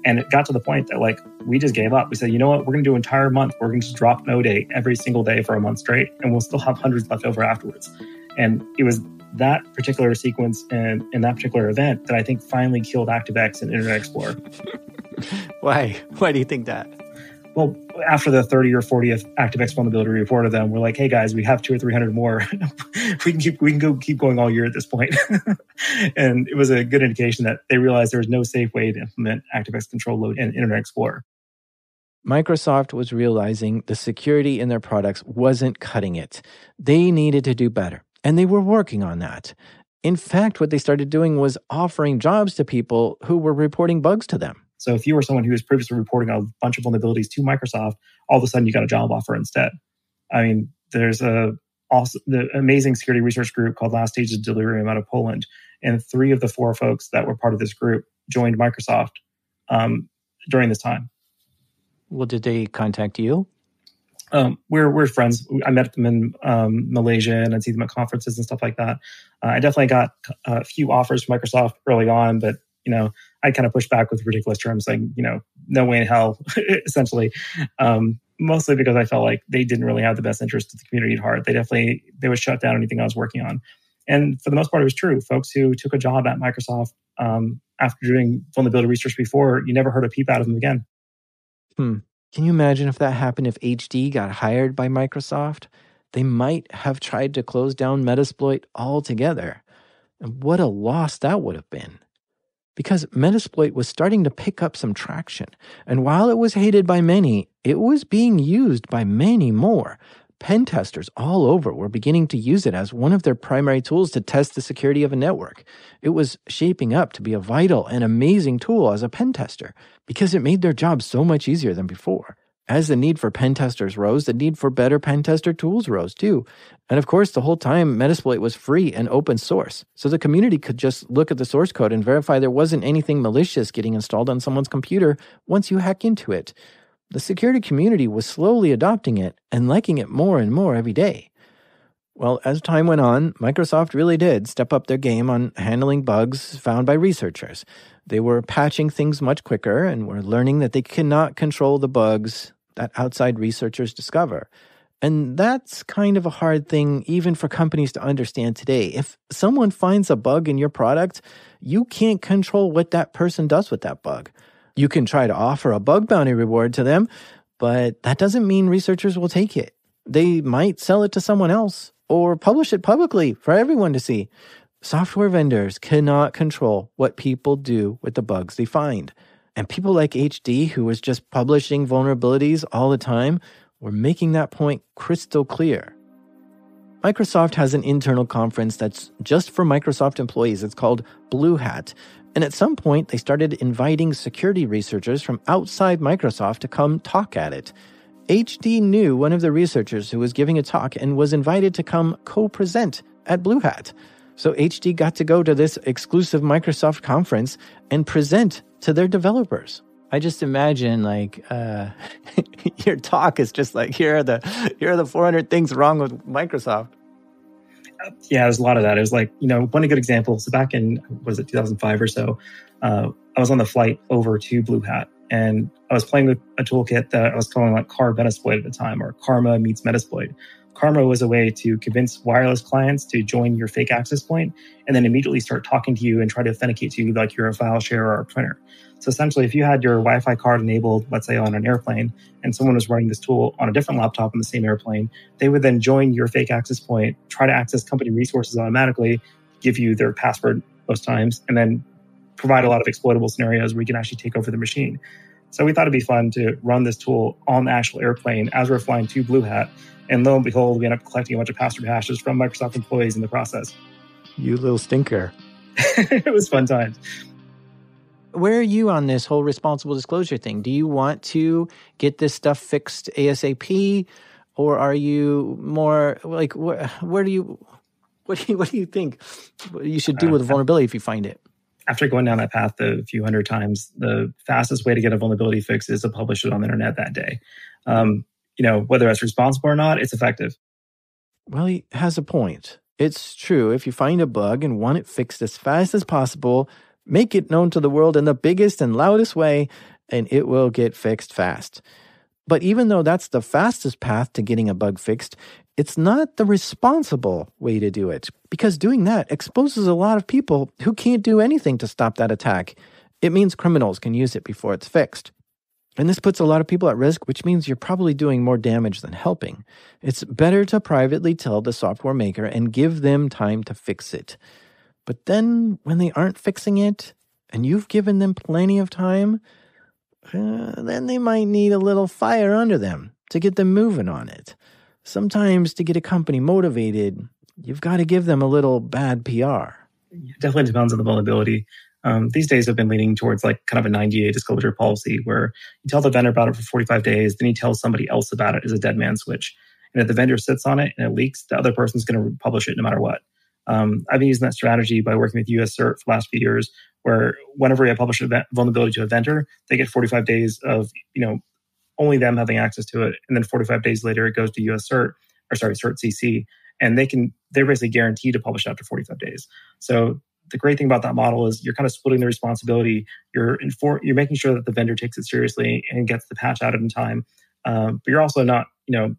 And it got to the point that, like, we just gave up. We said, you know what, we're going to do an entire month. We're going to just drop no day every single day for a month straight, and we'll still have hundreds left over afterwards. And it was that particular sequence and, and that particular event that I think finally killed ActiveX and Internet Explorer. Why? Why do you think that? Well, after the thirtieth or fortieth ActiveX vulnerability report of them, we're like, hey guys, we have two or three hundred more. we can keep we can go keep going all year at this point. And it was a good indication that they realized there was no safe way to implement ActiveX control load in Internet Explorer. Microsoft was realizing the security in their products wasn't cutting it. They needed to do better, and they were working on that. In fact, what they started doing was offering jobs to people who were reporting bugs to them. So if you were someone who was previously reporting a bunch of vulnerabilities to Microsoft, all of a sudden you got a job offer instead. I mean, there's a also the amazing security research group called Last Stages of Delirium out of Poland, and three of the four folks that were part of this group joined Microsoft um, during this time. Well, did they contact you? Um, we're we're friends. I met them in um, Malaysia, and I'd see them at conferences and stuff like that. Uh, I definitely got a few offers from Microsoft early on, but you know, I kind of pushed back with ridiculous terms like, you know, no way in hell, essentially. Um, mostly because I felt like they didn't really have the best interest of the community at heart. They definitely, they would shut down anything I was working on. And for the most part, it was true. Folks who took a job at Microsoft um, after doing vulnerability research before, you never heard a peep out of them again. Hmm. Can you imagine if that happened, if H D got hired by Microsoft? They might have tried to close down Metasploit altogether. And what a loss that would have been. Because Metasploit was starting to pick up some traction. And while it was hated by many, it was being used by many more. Pen testers all over were beginning to use it as one of their primary tools to test the security of a network. It was shaping up to be a vital and amazing tool as a pen tester because it made their job so much easier than before. As the need for pen testers rose, the need for better pen tester tools rose too. And of course, the whole time, Metasploit was free and open source. So the community could just look at the source code and verify there wasn't anything malicious getting installed on someone's computer once you hack into it. The security community was slowly adopting it and liking it more and more every day. Well, as time went on, Microsoft really did step up their game on handling bugs found by researchers. They were patching things much quicker and were learning that they cannot control the bugs that outside researchers discover. And that's kind of a hard thing even for companies to understand today. If someone finds a bug in your product, you can't control what that person does with that bug. You can try to offer a bug bounty reward to them, but that doesn't mean researchers will take it. They might sell it to someone else or publish it publicly for everyone to see. Software vendors cannot control what people do with the bugs they find. And people like H D, who was just publishing vulnerabilities all the time, were making that point crystal clear. Microsoft has an internal conference that's just for Microsoft employees. It's called Blue Hat. And at some point, they started inviting security researchers from outside Microsoft to come talk at it. H D knew one of the researchers who was giving a talk and was invited to come co-present at Blue Hat. So H D got to go to this exclusive Microsoft conference and present to their developers. I just imagine, like, uh, your talk is just like, here are the here are the four hundred things wrong with Microsoft. Yeah, there's a lot of that. It was like, you know, one good example. So back in, was it two thousand five or so, uh, I was on the flight over to Blue Hat. And I was playing with a toolkit that I was calling like Car Metasploit at the time, or Karma meets Metasploit. Karma was a way to convince wireless clients to join your fake access point and then immediately start talking to you and try to authenticate to you like you're a file share or a printer. So essentially, if you had your Wi-Fi card enabled, let's say on an airplane, and someone was running this tool on a different laptop on the same airplane, they would then join your fake access point, try to access company resources automatically, give you their password most times, and then provide a lot of exploitable scenarios where you can actually take over the machine. So we thought it'd be fun to run this tool on the actual airplane as we're flying to Blue Hat. And lo and behold, we end up collecting a bunch of password hashes from Microsoft employees in the process. You little stinker. It was fun times. Where are you on this whole responsible disclosure thing? Do you want to get this stuff fixed ASAP? Or are you more like, where, where do you, what do you, what do you think you should do with a vulnerability if you find it? After going down that path a few hundred times, the fastest way to get a vulnerability fix is to publish it on the internet that day. Um, you know, whether it's responsible or not, it's effective. Well, he has a point. It's true. If you find a bug and want it fixed as fast as possible, make it known to the world in the biggest and loudest way, and it will get fixed fast. But even though that's the fastest path to getting a bug fixed, it's not the responsible way to do it, because doing that exposes a lot of people who can't do anything to stop that attack. It means criminals can use it before it's fixed. And this puts a lot of people at risk, which means you're probably doing more damage than helping. It's better to privately tell the software maker and give them time to fix it. But then when they aren't fixing it, and you've given them plenty of time, uh, then they might need a little fire under them to get them moving on it. Sometimes to get a company motivated, you've got to give them a little bad P R. It definitely depends on the vulnerability. Um, these days I've been leaning towards like kind of a ninety-day disclosure policy where you tell the vendor about it for forty-five days, then you tell somebody else about it as a dead man switch. And if the vendor sits on it and it leaks, the other person's going to publish it no matter what. Um, I've been using that strategy by working with U S Cert for the last few years, where whenever I publish a vulnerability to a vendor, they get forty-five days of, you know, only them having access to it. And then forty-five days later, it goes to U S Cert, or sorry, Cert C C, and they can, they're basically guaranteed to publish after forty-five days. So the great thing about that model is you're kind of splitting the responsibility. You're infor- you're making sure that the vendor takes it seriously and gets the patch out in time. Um, but you're also not, you know,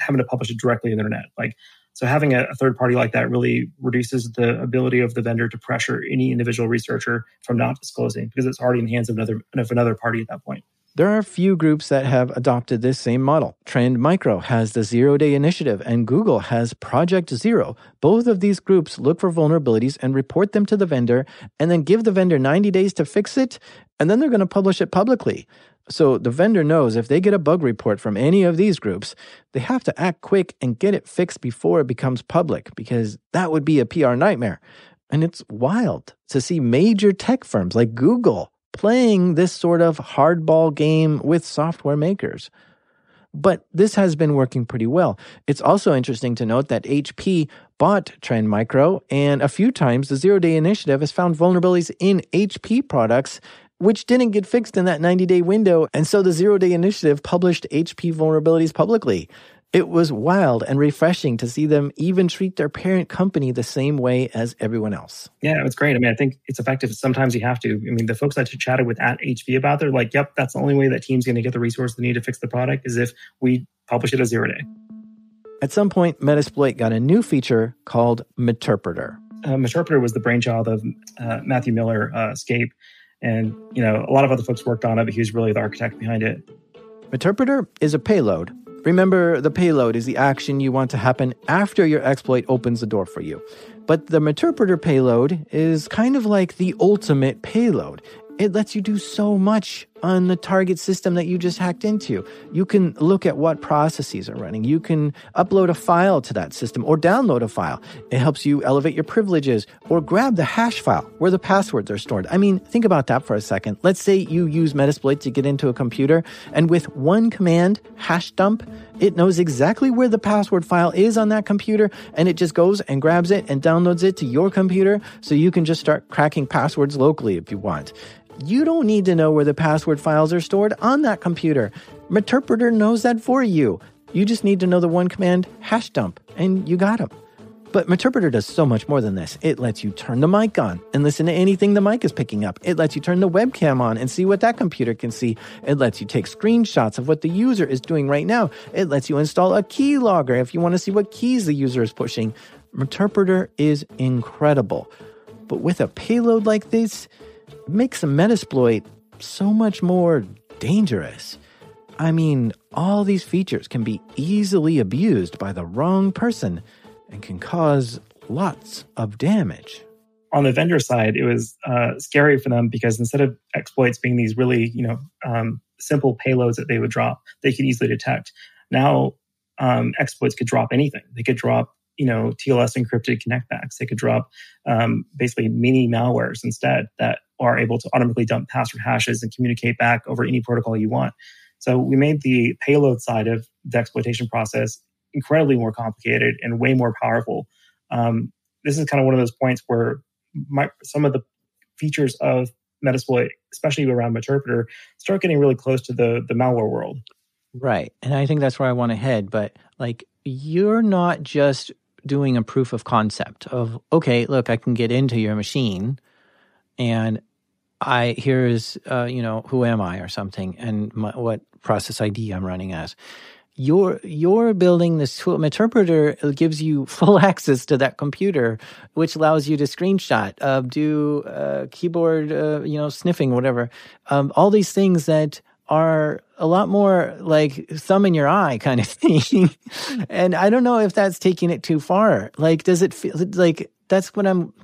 having to publish it directly on the internet. Like, so having a third party like that really reduces the ability of the vendor to pressure any individual researcher from not disclosing, because it's already in the hands of another of another party at that point. There are a few groups that have adopted this same model. Trend Micro has the Zero Day Initiative, and Google has Project Zero. Both of these groups look for vulnerabilities and report them to the vendor, and then give the vendor ninety days to fix it, and then they're going to publish it publicly. So the vendor knows if they get a bug report from any of these groups, they have to act quick and get it fixed before it becomes public, because that would be a P R nightmare. And it's wild to see major tech firms like Google playing this sort of hardball game with software makers. But this has been working pretty well. It's also interesting to note that H P bought Trend Micro, and a few times the Zero Day Initiative has found vulnerabilities in H P products which didn't get fixed in that ninety-day window, and so the Zero Day Initiative published H P vulnerabilities publicly. It was wild and refreshing to see them even treat their parent company the same way as everyone else. Yeah, it's great. I mean, I think it's effective. Sometimes you have to. I mean, the folks I chatted with at H V about, they're like, yep, that's the only way that team's going to get the resource they need to fix the product is if we publish it as Zero Day. At some point, Metasploit got a new feature called Meterpreter. Uh, Meterpreter was the brainchild of uh, Matthew Miller, uh, Skape. And, you know, a lot of other folks worked on it, but he was really the architect behind it. Meterpreter is a payload. Remember, the payload is the action you want to happen after your exploit opens the door for you. But the Meterpreter payload is kind of like the ultimate payload. It lets you do so much on the target system that you just hacked into. You can look at what processes are running. You can upload a file to that system or download a file. It helps you elevate your privileges or grab the hash file where the passwords are stored. I mean, think about that for a second. Let's say you use Metasploit to get into a computer, and with one command, hash dump, it knows exactly where the password file is on that computer, and it just goes and grabs it and downloads it to your computer so you can just start cracking passwords locally if you want. You don't need to know where the password files are stored on that computer. Meterpreter knows that for you. You just need to know the one command, hash dump, and you got them. But Meterpreter does so much more than this. It lets you turn the mic on and listen to anything the mic is picking up. It lets you turn the webcam on and see what that computer can see. It lets you take screenshots of what the user is doing right now. It lets you install a keylogger if you want to see what keys the user is pushing. Meterpreter is incredible. But with a payload like this, it makes a Metasploit so much more dangerous. I mean, all these features can be easily abused by the wrong person and can cause lots of damage. On the vendor side, it was uh, scary for them because instead of exploits being these really, you know, um, simple payloads that they would drop, they could easily detect. Now, um, exploits could drop anything. They could drop, you know, T L S encrypted connectbacks. They could drop um, basically mini malwares instead that are able to automatically dump password hashes and communicate back over any protocol you want. So we made the payload side of the exploitation process incredibly more complicated and way more powerful. Um, this is kind of one of those points where my, some of the features of Metasploit, especially around Meterpreter, start getting really close to the the malware world. Right. And I think that's where I want to head. But like, you're not just doing a proof of concept of, okay, look, I can get into your machine and I here is, uh, you know, who am I or something and my, what process I D I'm running as. You're, you're building this tool. Meterpreter gives you full access to that computer, which allows you to screenshot, uh, do uh, keyboard, uh, you know, sniffing, whatever. Um, all these things that are a lot more like thumb in your eye kind of thing. And I don't know if that's taking it too far. Like, does it feel like that's what I'm...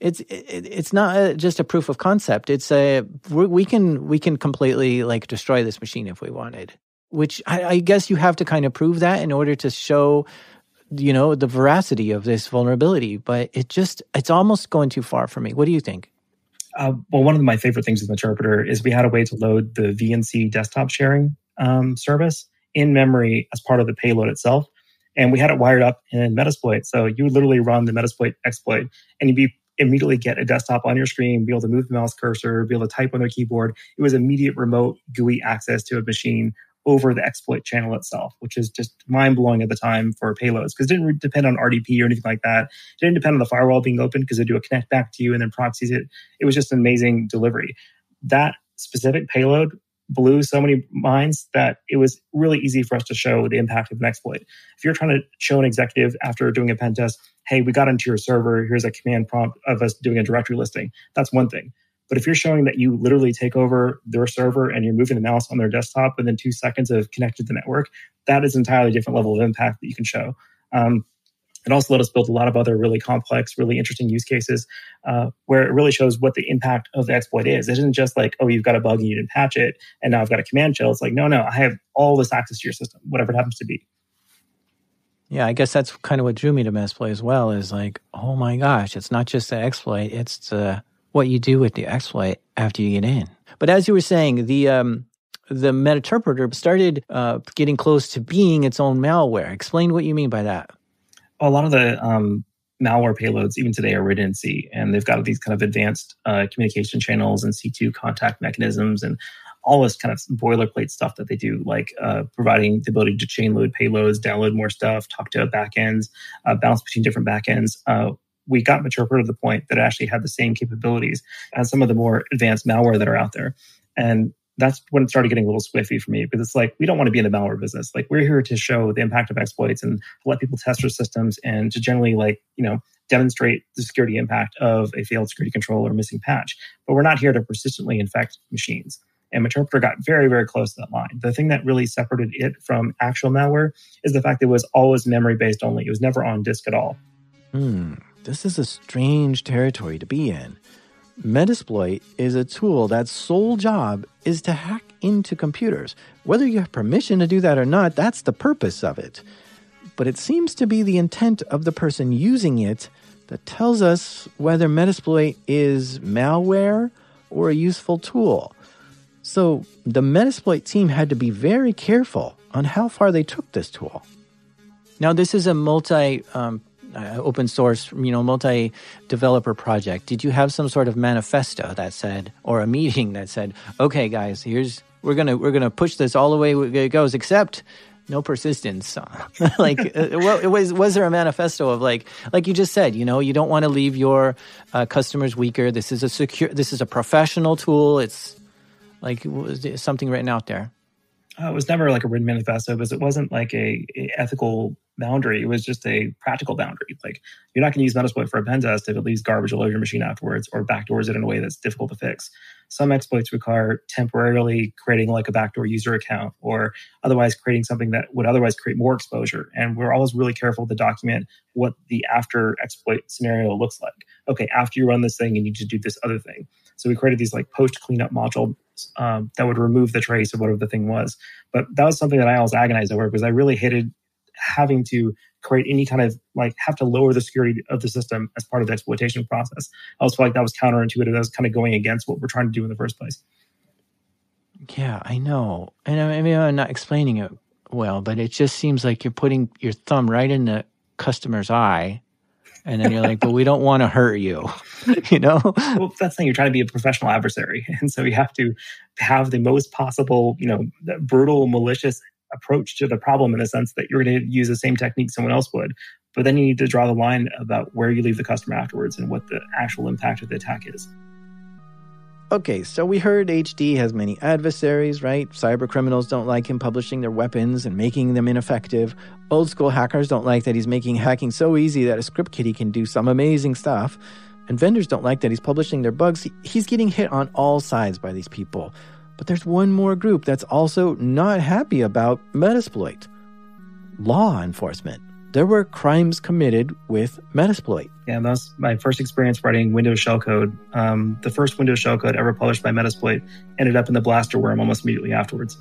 It's it's not just a proof of concept. It's a we can we can completely like destroy this machine if we wanted, which I, I guess you have to kind of prove that in order to show, you know, the veracity of this vulnerability. But it just it's almost going too far for me. What do you think? Uh, well, one of my favorite things with Meterpreter is we had a way to load the V N C desktop sharing um, service in memory as part of the payload itself, and we had it wired up in Metasploit. So you literally run the Metasploit exploit, and you'd be immediately get a desktop on your screen, be able to move the mouse cursor, be able to type on their keyboard. It was immediate remote G U I access to a machine over the exploit channel itself, which is just mind-blowing at the time for payloads because it didn't depend on R D P or anything like that. It didn't depend on the firewall being open because they do a connect back to you and then proxies it. It was just an amazing delivery. That specific payload blew so many minds that it was really easy for us to show the impact of an exploit. If you're trying to show an executive after doing a pen test, hey, we got into your server, here's a command prompt of us doing a directory listing, that's one thing. But if you're showing that you literally take over their server and you're moving the mouse on their desktop within two seconds of connected to the network, that is an entirely different level of impact that you can show. Um, it also let us build a lot of other really complex, really interesting use cases uh, where it really shows what the impact of the exploit is. It isn't just like, oh, you've got a bug and you didn't patch it, and now I've got a command shell. It's like, no, no, I have all this access to your system, whatever it happens to be. Yeah, I guess that's kind of what drew me to Metasploit as well is like, oh my gosh, it's not just the exploit, it's the, what you do with the exploit after you get in. But as you were saying, the... Um The Metapreter started uh, getting close to being its own malware. Explain what you mean by that. Well, a lot of the um, malware payloads, even today, are written in C, and they've got these kind of advanced uh, communication channels and C two contact mechanisms and all this kind of boilerplate stuff that they do, like uh, providing the ability to chain load payloads, download more stuff, talk to backends, uh, bounce between different backends. Uh, we got Metapreter to the point that it actually had the same capabilities as some of the more advanced malware that are out there. And that's when it started getting a little squiffy for me because it's like, we don't want to be in the malware business. Like, we're here to show the impact of exploits and let people test their systems and to generally, like, you know, demonstrate the security impact of a failed security control or missing patch. But we're not here to persistently infect machines. And Meterpreter got very, very close to that line. The thing that really separated it from actual malware is the fact that it was always memory-based only. It was never on disk at all. Hmm. This is a strange territory to be in. Metasploit is a tool that's sole job is to hack into computers. Whether you have permission to do that or not, that's the purpose of it. But it seems to be the intent of the person using it that tells us whether Metasploit is malware or a useful tool. So the Metasploit team had to be very careful on how far they took this tool. Now, this is a multi, um, uh, open source, you know, multi-developer project. Did you have some sort of manifesto that said, or a meeting that said, okay, guys, here's, we're gonna, we're gonna push this all the way it goes, except no persistence. Like, uh, well, was was there a manifesto of like, like you just said, you know, you don't want to leave your uh, customers weaker. This is a secure, this is a professional tool. It's like something written out there. Uh, it was never like a written manifesto, because it wasn't like a, a ethical boundary. It was just a practical boundary. Like, you're not going to use Metasploit for a pen test if it leaves garbage all over your machine afterwards, or backdoors it in a way that's difficult to fix. Some exploits require temporarily creating like a backdoor user account, or otherwise creating something that would otherwise create more exposure. And we're always really careful to document what the after exploit scenario looks like. Okay, after you run this thing, you need to do this other thing. So we created these like post cleanup modules um, that would remove the trace of whatever the thing was. But that was something that I always agonized over, because I really hated having to create any kind of like, have to lower the security of the system as part of the exploitation process. I also felt like that was counterintuitive. That was kind of going against what we're trying to do in the first place. Yeah, I know. And I mean, I'm not explaining it well, but it just seems like you're putting your thumb right in the customer's eye. And then you're like, but we don't want to hurt you, you know? Well, that's the thing. You're trying to be a professional adversary. And so you have to have the most possible, you know, brutal, malicious approach to the problem, in the sense that you're going to use the same technique someone else would. But then you need to draw the line about where you leave the customer afterwards and what the actual impact of the attack is. Okay, so we heard H D has many adversaries, right? Cyber criminals don't like him publishing their weapons and making them ineffective. Old school hackers don't like that he's making hacking so easy that a script kiddie can do some amazing stuff. And vendors don't like that he's publishing their bugs. He's getting hit on all sides by these people. But there's one more group that's also not happy about Metasploit. Law enforcement. There were crimes committed with Metasploit. Yeah, that was my first experience writing Windows shellcode. Um, the first Windows shellcode ever published by Metasploit ended up in the blaster worm almost immediately afterwards.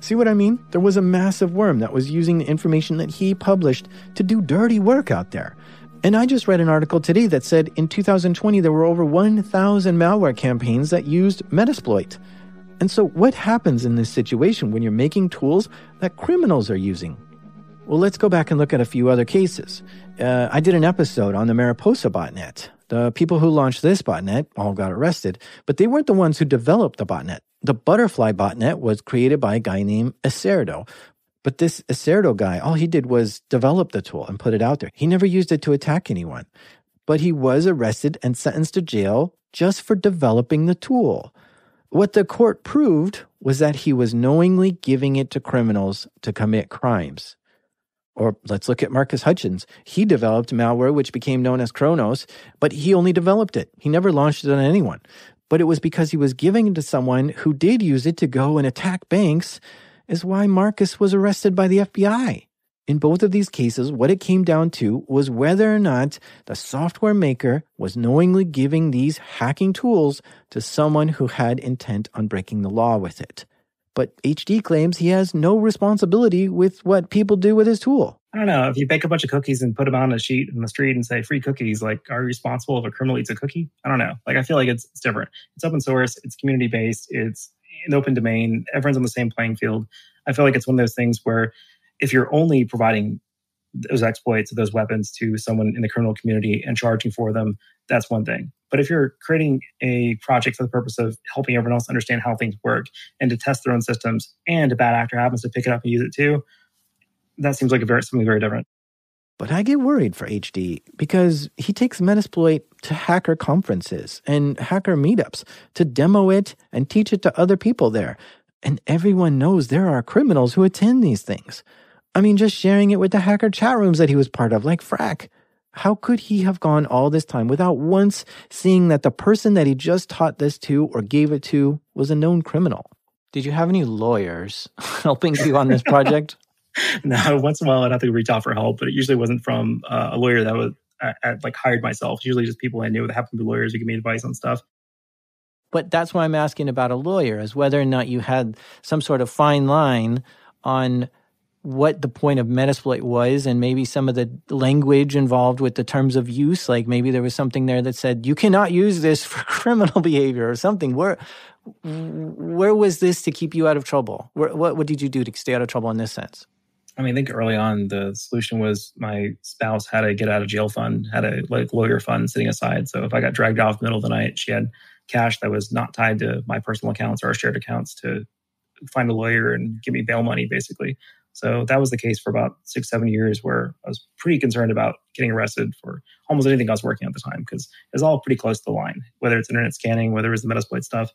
See what I mean? There was a massive worm that was using the information that he published to do dirty work out there. And I just read an article today that said in two thousand twenty, there were over one thousand malware campaigns that used Metasploit. And so what happens in this situation when you're making tools that criminals are using? Well, let's go back and look at a few other cases. Uh, I did an episode on the Mariposa botnet. The people who launched this botnet all got arrested, but they weren't the ones who developed the botnet. The Butterfly botnet was created by a guy named Acerdo. But this Acerdo guy, all he did was develop the tool and put it out there. He never used it to attack anyone. But he was arrested and sentenced to jail just for developing the tool. What the court proved was that he was knowingly giving it to criminals to commit crimes. Or let's look at Marcus Hutchins. He developed malware, which became known as Kronos, but he only developed it. He never launched it on anyone. But it was because he was giving it to someone who did use it to go and attack banks, is why Marcus was arrested by the F B I. In both of these cases, what it came down to was whether or not the software maker was knowingly giving these hacking tools to someone who had intent on breaking the law with it. But H D claims he has no responsibility with what people do with his tool. I don't know. If you bake a bunch of cookies and put them on a sheet in the street and say free cookies, like, are you responsible if a criminal eats a cookie? I don't know. Like, I feel like it's, it's different. It's open source. It's community-based. It's an open domain. Everyone's on the same playing field. I feel like it's one of those things where if you're only providing those exploits, those weapons to someone in the criminal community and charging for them, that's one thing. But if you're creating a project for the purpose of helping everyone else understand how things work and to test their own systems, and a bad actor happens to pick it up and use it too, that seems like a very, something very different. But I get worried for H D because he takes Metasploit to hacker conferences and hacker meetups to demo it and teach it to other people there. And everyone knows there are criminals who attend these things. I mean, just sharing it with the hacker chat rooms that he was part of, like Phrack. How could he have gone all this time without once seeing that the person that he just taught this to or gave it to was a known criminal? Did you have any lawyers helping you on this project? No, once in a while I'd have to reach out for help, but it usually wasn't from uh, a lawyer that was I, I, like hired myself. It's usually just people I knew that happened to be lawyers who gave me advice on stuff. But that's why I'm asking about a lawyer, is whether or not you had some sort of fine line on what the point of Metasploit was, and maybe some of the language involved with the terms of use. Like maybe there was something there that said, you cannot use this for criminal behavior or something. Where where was this to keep you out of trouble? Where, what, what did you do to stay out of trouble in this sense? I mean, I think early on, the solution was my spouse had a get out of jail fund, had a like lawyer fund sitting aside. So if I got dragged out in the middle of the night, she had cash that was not tied to my personal accounts or our shared accounts to find a lawyer and give me bail money, basically. So that was the case for about six, seven years where I was pretty concerned about getting arrested for almost anything I was working at the time, because it was all pretty close to the line, whether it's internet scanning, whether it's the Metasploit stuff.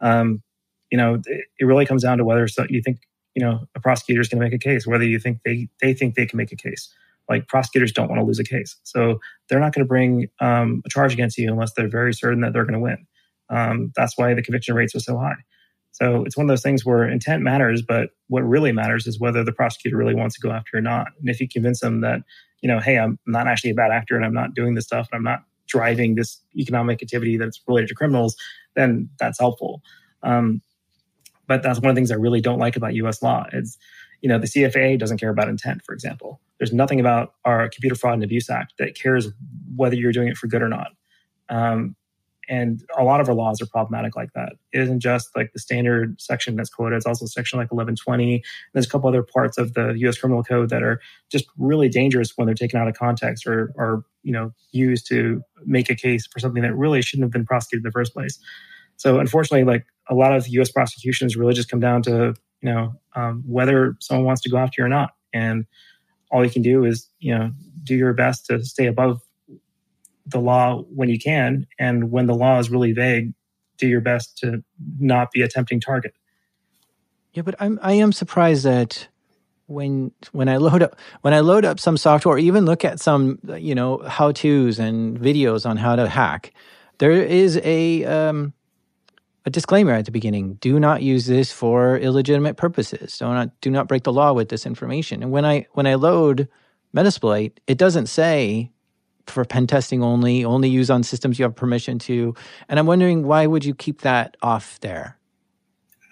Um, you know, it, it really comes down to whether so you think, you know, a prosecutor is going to make a case, whether you think they, they think they can make a case. Like prosecutors don't want to lose a case. So they're not going to bring um, a charge against you unless they're very certain that they're going to win. Um, that's why the conviction rates are so high. So it's one of those things where intent matters, but what really matters is whether the prosecutor really wants to go after you or not. And if you convince them that, you know, hey, I'm not actually a bad actor and I'm not doing this stuff and I'm not driving this economic activity that's related to criminals, then that's helpful. Um, but that's one of the things I really don't like about U S law. It's, you know, the C F A A doesn't care about intent, for example. There's nothing about our Computer Fraud and Abuse Act that cares whether you're doing it for good or not. Um, And a lot of our laws are problematic like that. It isn't just like the standard section that's quoted. It's also a section like eleven twenty. And there's a couple other parts of the U S criminal code that are just really dangerous when they're taken out of context or are, you know, used to make a case for something that really shouldn't have been prosecuted in the first place. So unfortunately, like a lot of U S prosecutions really just come down to, you know, um, whether someone wants to go after you or not. And all you can do is, you know, do your best to stay above the law when you can, and when the law is really vague, do your best to not be a tempting target. Yeah, but I'm I am surprised that when when I load up when I load up some software, or even look at some, you know, how-tos and videos on how to hack, there is a um, a disclaimer at the beginning: do not use this for illegitimate purposes. Do not do not break the law with this information. And when I when I load Metasploit, it doesn't say, for pen testing only, only use on systems you have permission to. And I'm wondering, why would you keep that off there?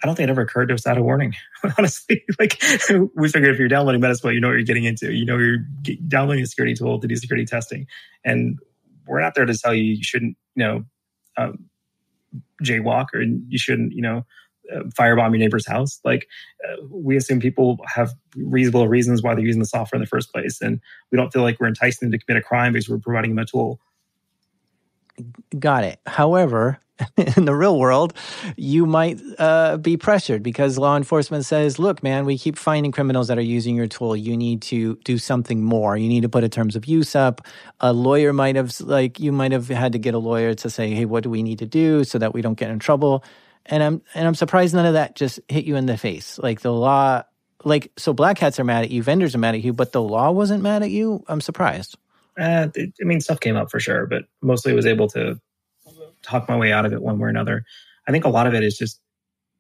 I don't think it ever occurred to us without a warning, honestly. Like, we figured if you're downloading Metasploit, you know what you're getting into. You know you're downloading a security tool to do security testing. And we're not there to tell you you shouldn't, you know, um, jaywalk, or you shouldn't, you know, uh, firebomb your neighbor's house. Like, uh, we assume people have reasonable reasons why they're using the software in the first place, and we don't feel like we're enticing them to commit a crime because we're providing them a tool. Got it. However, in the real world, you might uh, be pressured because law enforcement says, look, man, we keep finding criminals that are using your tool. You need to do something more. You need to put a terms of use up. A lawyer might have, like, you might have had to get a lawyer to say, hey, what do we need to do so that we don't get in trouble? And I'm and I'm surprised none of that just hit you in the face. Like the law, like, so black hats are mad at you, vendors are mad at you, but the law wasn't mad at you? I'm surprised. Uh, it, I mean, stuff came up for sure, but mostly was able to talk my way out of it one way or another. I think a lot of it is just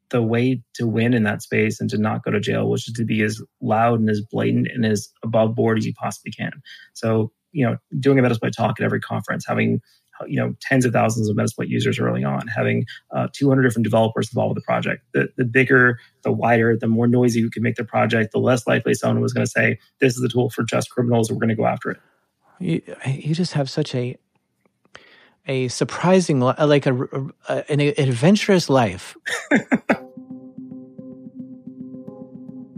the way to win in that space and to not go to jail, which is to be as loud and as blatant and as above board as you possibly can. So, you know, doing a Metasploit talk at every conference, having, you know, tens of thousands of Metasploit users early on, having uh, two hundred different developers involved with the project. The, the bigger, the wider, the more noisy you can make the project, the less likely someone was going to say, this is the tool for just criminals, and we're going to go after it. You, you just have such a a surprising, like a, a an adventurous life.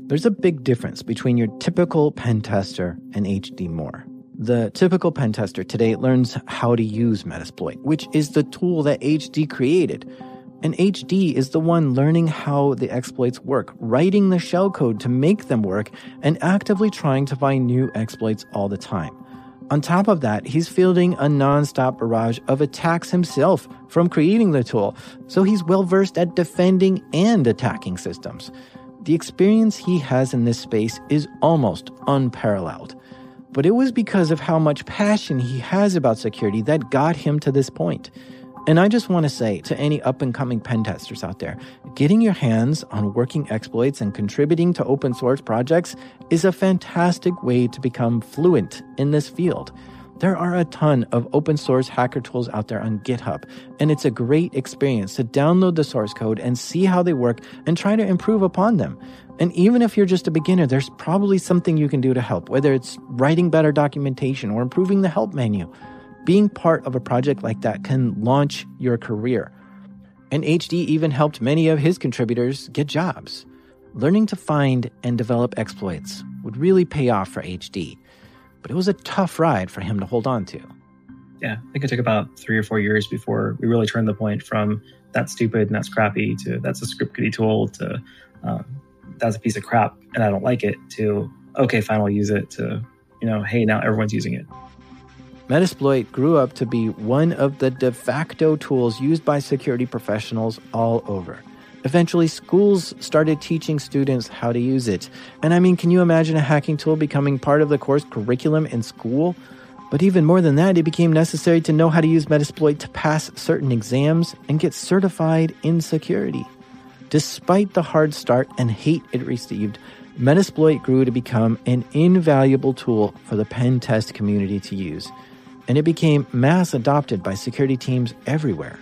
There's a big difference between your typical pen tester and H D Moore. The typical pen tester today learns how to use Metasploit, which is the tool that H D created. And H D is the one learning how the exploits work, writing the shellcode to make them work, and actively trying to find new exploits all the time. On top of that, he's fielding a nonstop barrage of attacks himself from creating the tool, so he's well-versed at defending and attacking systems. The experience he has in this space is almost unparalleled. But it was because of how much passion he has about security that got him to this point. And I just want to say to any up-and-coming pen testers out there, getting your hands on working exploits and contributing to open source projects is a fantastic way to become fluent in this field. There are a ton of open source hacker tools out there on GitHub, and it's a great experience to download the source code and see how they work and try to improve upon them. And even if you're just a beginner, there's probably something you can do to help, whether it's writing better documentation or improving the help menu. Being part of a project like that can launch your career. And H D even helped many of his contributors get jobs. Learning to find and develop exploits would really pay off for H D, but it was a tough ride for him to hold on to. Yeah, I think it took about three or four years before we really turned the point from that's stupid and that's crappy to that's a script kiddie tool to um, that's a piece of crap and I don't like it to okay, fine, I'll use it to, you know, hey, now everyone's using it. Metasploit grew up to be one of the de facto tools used by security professionals all over. Eventually, schools started teaching students how to use it. And I mean, can you imagine a hacking tool becoming part of the course curriculum in school? But even more than that, it became necessary to know how to use Metasploit to pass certain exams and get certified in security. Despite the hard start and hate it received, Metasploit grew to become an invaluable tool for the pen test community to use. And it became mass adopted by security teams everywhere.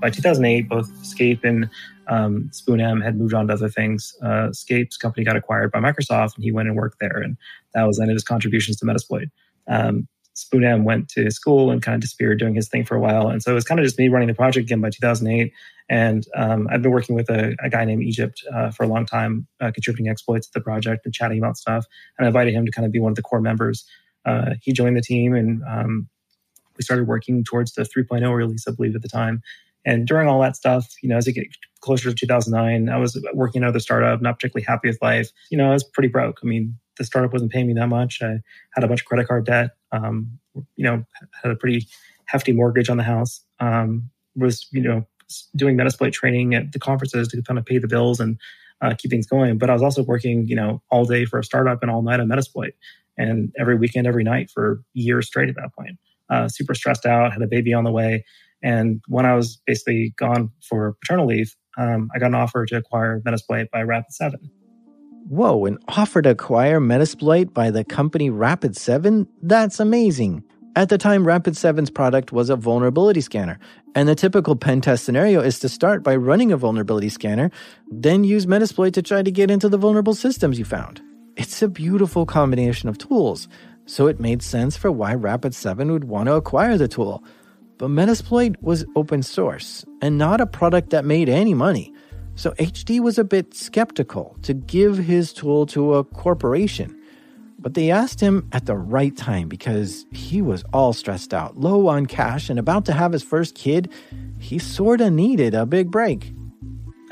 By two thousand eight, both Skape and um, Spoonam had moved on to other things. Uh, Skape's company got acquired by Microsoft, and he went and worked there, and that was the end of his contributions to Metasploit. Um, Spoonam went to school and kind of disappeared doing his thing for a while, and so it was kind of just me running the project again by two thousand eight. And um, I've been working with a, a guy named Egypt uh, for a long time, uh, contributing exploits to the project and chatting about stuff, and I invited him to kind of be one of the core members. Uh, he joined the team, and um, we started working towards the three point oh release, I believe, at the time. And during all that stuff, you know, as I get closer to two thousand nine, I was working at another startup, not particularly happy with life. You know, I was pretty broke. I mean, the startup wasn't paying me that much. I had a bunch of credit card debt. Um, you know, had a pretty hefty mortgage on the house. Um, was, you know, doing Metasploit training at the conferences to kind of pay the bills and uh, keep things going. But I was also working, you know, all day for a startup and all night on Metasploit, and every weekend, every night for years straight at that point. Uh, super stressed out. Had a baby on the way. And when I was basically gone for paternal leave, um, I got an offer to acquire Metasploit by Rapid seven. Whoa, an offer to acquire Metasploit by the company Rapid seven? That's amazing. At the time, Rapid seven's product was a vulnerability scanner. And the typical pen test scenario is to start by running a vulnerability scanner, then use Metasploit to try to get into the vulnerable systems you found. It's a beautiful combination of tools. So it made sense for why Rapid seven would want to acquire the tool. But Metasploit was open source and not a product that made any money. So H D was a bit skeptical to give his tool to a corporation. But they asked him at the right time because he was all stressed out, low on cash, and about to have his first kid. He sort of needed a big break.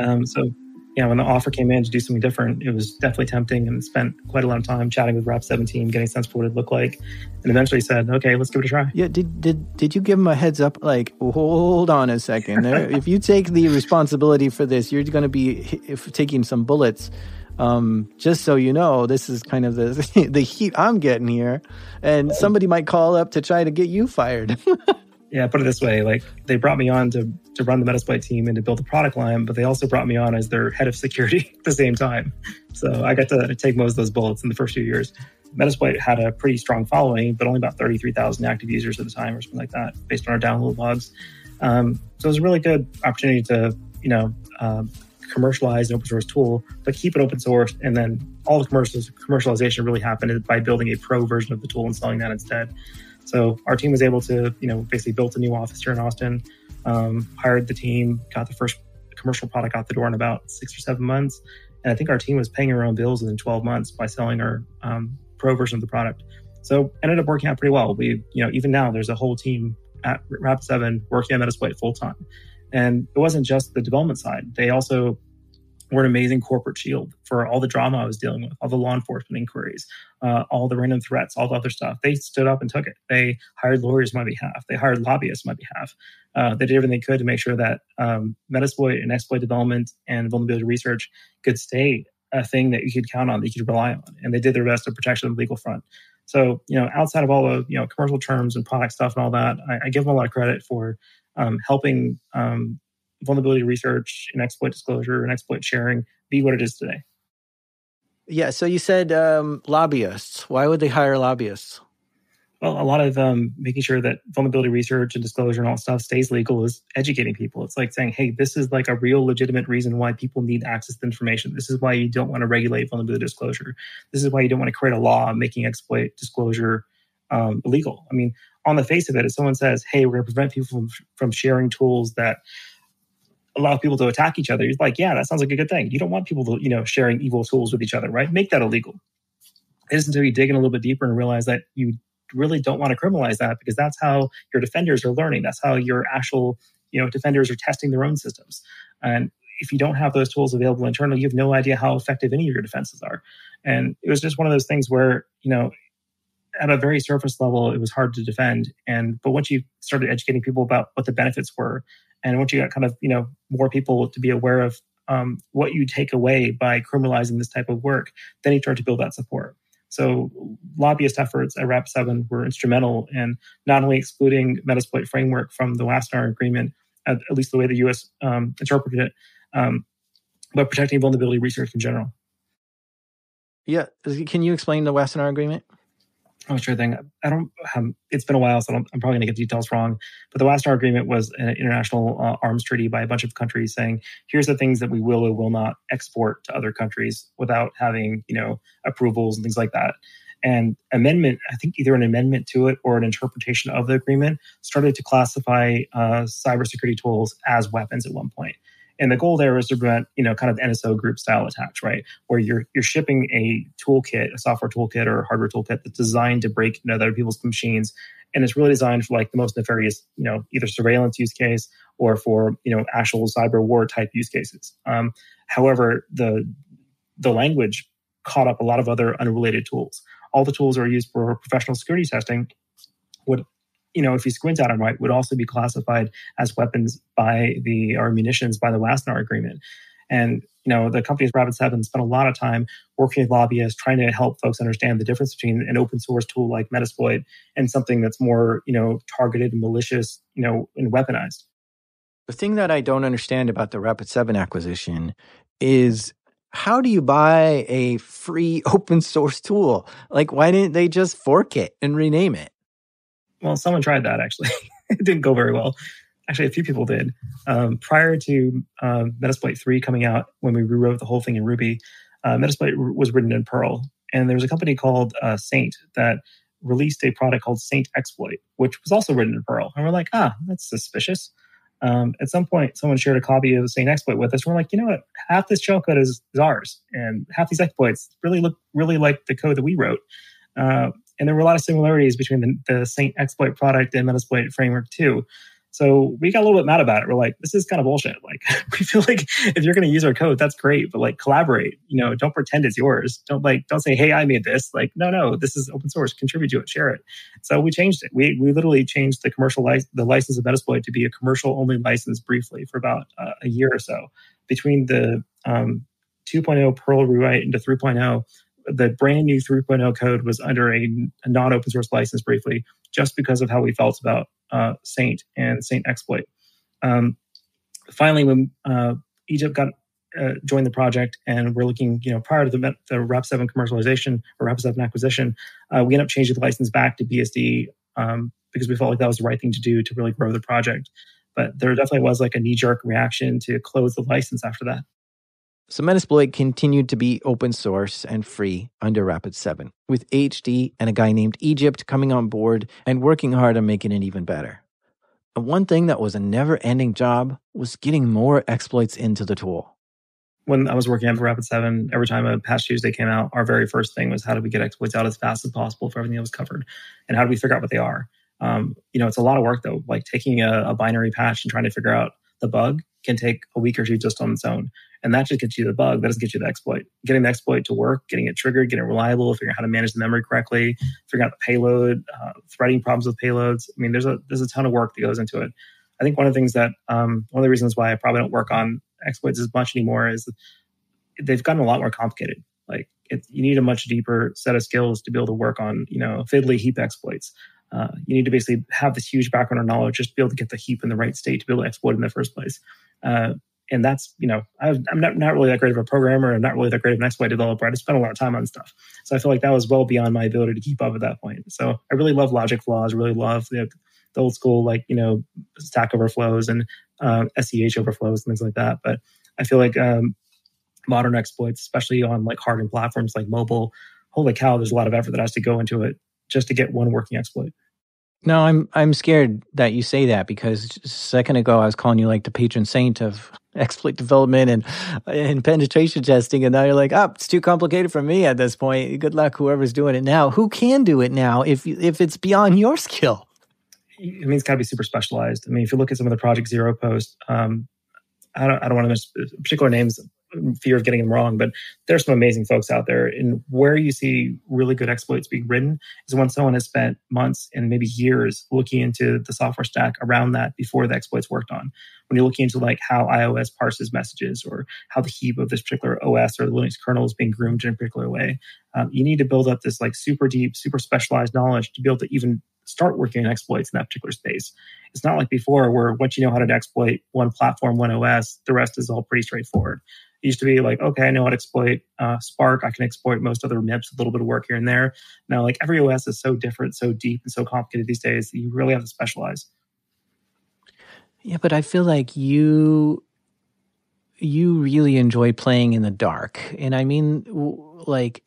Um, so, you know, when the offer came in to do something different, it was definitely tempting, and spent quite a lot of time chatting with Rapid seven team, getting a sense for what it looked like, and eventually said, okay, let's give it a try. Yeah, did did did you give them a heads up, like, hold on a second. If you take the responsibility for this, you're going to be if, taking some bullets. Um, just so you know, this is kind of the, the heat I'm getting here, and somebody might call up to try to get you fired. Yeah, put it this way, like they brought me on to, to run the Metasploit team and to build the product line, but they also brought me on as their head of security at the same time. So I got to take most of those bullets in the first few years. Metasploit had a pretty strong following, but only about thirty-three thousand active users at the time or something like that, based on our download logs. Um, so it was a really good opportunity to, you know, um, commercialize an open source tool, but keep it open source. And then all the commercials, commercialization really happened by building a pro version of the tool and selling that instead. So our team was able to, you know, basically built a new office here in Austin, um, hired the team, got the first commercial product out the door in about six or seven months. And I think our team was paying our own bills within twelve months by selling our um, pro version of the product. So ended up working out pretty well. We, you know, even now there's a whole team at Rapid seven working on Metasploit full time. And it wasn't just the development side. They also were an amazing corporate shield for all the drama I was dealing with, all the law enforcement inquiries, uh, all the random threats, all the other stuff. They stood up and took it. They hired lawyers on my behalf. They hired lobbyists on my behalf. Uh, they did everything they could to make sure that um, Metasploit and exploit development and vulnerability research could stay a thing that you could count on, that you could rely on. And they did their best to protect the legal front. So, you know, outside of all the, you know, commercial terms and product stuff and all that, I, I give them a lot of credit for um, helping um, vulnerability research and exploit disclosure and exploit sharing be what it is today. Yeah, so you said um, lobbyists. Why would they hire lobbyists? well, a lot of um, making sure that vulnerability research and disclosure and all that stuff stays legal is educating people. It's like saying, hey, this is like a real legitimate reason why people need access to information. This is why you don't want to regulate vulnerability disclosure. This is why you don't want to create a law making exploit disclosure um, illegal. I mean, on the face of it, if someone says, hey, we're going to prevent people from, from sharing tools that allow people to attack each other, you're like, yeah, that sounds like a good thing. You don't want people to, you know, sharing evil tools with each other, right? Make that illegal. It isn't until you dig in a little bit deeper and realize that you really don't want to criminalize that, because that's how your defenders are learning. That's how your actual, you know, defenders are testing their own systems. And if you don't have those tools available internally, you have no idea how effective any of your defenses are. And it was just one of those things where, you know, at a very surface level, it was hard to defend. And but once you started educating people about what the benefits were, and once you got kind of, you know, more people to be aware of um, what you take away by criminalizing this type of work, then you start to build that support. So lobbyist efforts at Rapid seven were instrumental in not only excluding Metasploit framework from the Wassenaar Agreement, at, at least the way the U S um, interpreted it, um, but protecting vulnerability research in general. Yeah. Can you explain the Wassenaar Agreement? Oh, sure thing. I don't. Um, it's been a while, so I don't, I'm probably going to get details wrong. But the Wassenaar Agreement was an international uh, arms treaty by a bunch of countries saying, "Here's the things that we will or will not export to other countries without having, you know, approvals and things like that." And amendment, I think either an amendment to it or an interpretation of the agreement started to classify uh, cybersecurity tools as weapons at one point. And the goal there was to prevent, you know, kind of N S O group style attacks, right? Where you're you're shipping a toolkit, a software toolkit or a hardware toolkit that's designed to break into other people's machines. And it's really designed for like the most nefarious, you know, either surveillance use case or for, you know, actual cyber war type use cases. Um, however, the the language caught up a lot of other unrelated tools. All the tools that are used for professional security testing would, you know, if you squint at them right, would also be classified as weapons by the, or munitions by the Wassenaar Agreement. And, you know, the companies Rapid seven spent a lot of time working with lobbyists, trying to help folks understand the difference between an open source tool like Metasploit and something that's more, you know, targeted and malicious, you know, and weaponized. The thing that I don't understand about the Rapid seven acquisition is, how do you buy a free open source tool? Like, why didn't they just fork it and rename it? Well, someone tried that, actually. It didn't go very well. Actually, a few people did. Um, prior to uh, Metasploit three coming out, when we rewrote the whole thing in Ruby, uh, Metasploit r- was written in Perl. And there was a company called uh, Saint that released a product called Saint Exploit, which was also written in Perl. And we're like, ah, that's suspicious. Um, at some point, someone shared a copy of Saint Exploit with us. And we're like, you know what? Half this shellcode is, is ours. And half these exploits really look really like the code that we wrote. Uh, And there were a lot of similarities between the, the Saint Exploit product and Metasploit framework too. So we got a little bit mad about it. We're like, this is kind of bullshit. Like, we feel like if you're going to use our code, that's great, but like, collaborate. You know, don't pretend it's yours. Don't like, don't say, hey, I made this. Like, no, no, this is open source. Contribute to it. Share it. So we changed it. We we literally changed the commercial li- the license of Metasploit to be a commercial only license briefly for about uh, a year or so. Between the um, two point oh Perl rewrite into three point oh. The brand new three point oh code was under a, a non-open source license briefly, just because of how we felt about uh, Saint and Saint Exploit. Um, finally, when uh, Egypt got uh, joined the project, and we're looking, you know, prior to the, the Rapid seven commercialization or Rapid seven acquisition, uh, we ended up changing the license back to B S D um, because we felt like that was the right thing to do to really grow the project. But there definitely was like a knee-jerk reaction to close the license after that. So Metasploit continued to be open source and free under Rapid seven, with H D and a guy named Egypt coming on board and working hard on making it even better. And one thing that was a never-ending job was getting more exploits into the tool. When I was working on Rapid seven, every time a Patch Tuesday came out, our very first thing was, how do we get exploits out as fast as possible for everything that was covered? And how do we figure out what they are? Um, you know, it's a lot of work, though. Like, taking a, a binary patch and trying to figure out the bug can take a week or two just on its own. And that just gets you the bug. That doesn't get you the exploit. Getting the exploit to work, getting it triggered, getting it reliable, figuring out how to manage the memory correctly, figuring out the payload, uh, threading problems with payloads. I mean, there's a there's a ton of work that goes into it. I think one of the things that, um, one of the reasons why I probably don't work on exploits as much anymore is they've gotten a lot more complicated. Like, it, you need a much deeper set of skills to be able to work on, you know, fiddly heap exploits. Uh, you need to basically have this huge background or knowledge just to be able to get the heap in the right state to be able to exploit in the first place. Uh, And that's, you know, I've, I'm not, not really that great of a programmer. I'm not really that great of an exploit developer. I just spent a lot of time on stuff. So I feel like that was well beyond my ability to keep up at that point. So I really love logic flaws, really love the, the old school, like, you know, stack overflows and uh, S E H overflows and things like that. But I feel like um, modern exploits, especially on like hardened platforms like mobile, holy cow, there's a lot of effort that has to go into it just to get one working exploit. No, I'm I'm scared that you say that, because a second ago I was calling you like the patron saint of exploit development and and penetration testing, and now you're like, oh, it's too complicated for me at this point. Good luck, whoever's doing it now. Who can do it now if if it's beyond your skill? I mean, it's got to be super specialized. I mean, if you look at some of the Project Zero posts, um, I don't I don't want to miss particular names, fear of getting them wrong, but there's some amazing folks out there. And where you see really good exploits being written is when someone has spent months and maybe years looking into the software stack around that before the exploit's worked on. When you're looking into like how iOS parses messages or how the heap of this particular O S or the Linux kernel is being groomed in a particular way, um, you need to build up this like super deep, super specialized knowledge to be able to even start working on exploits in that particular space. It's not like before where once you know how to exploit one platform, one O S, the rest is all pretty straightforward. It used to be like, okay, I know how to exploit uh, Spark. I can exploit most other M I P S, a little bit of work here and there. Now, like every O S is so different, so deep, and so complicated these days that you really have to specialize. Yeah, but I feel like you you really enjoy playing in the dark. And I mean, like,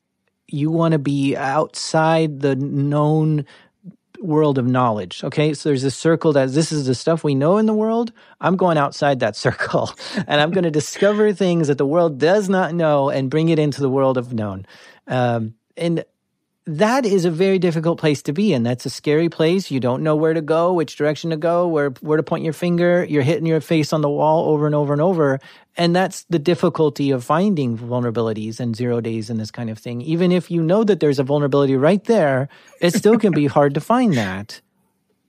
you want to be outside the known world of knowledge. Okay, so there's a circle that this is the stuff we know in the world. I'm going outside that circle and I'm going to discover things that the world does not know and bring it into the world of known. Um, and that is a very difficult place to be in. That's a scary place. You don't know where to go, which direction to go, where where to point your finger. You're hitting your face on the wall over and over and over. And that's the difficulty of finding vulnerabilities and zero days and this kind of thing. Even if you know that there's a vulnerability right there, it still can be hard to find that.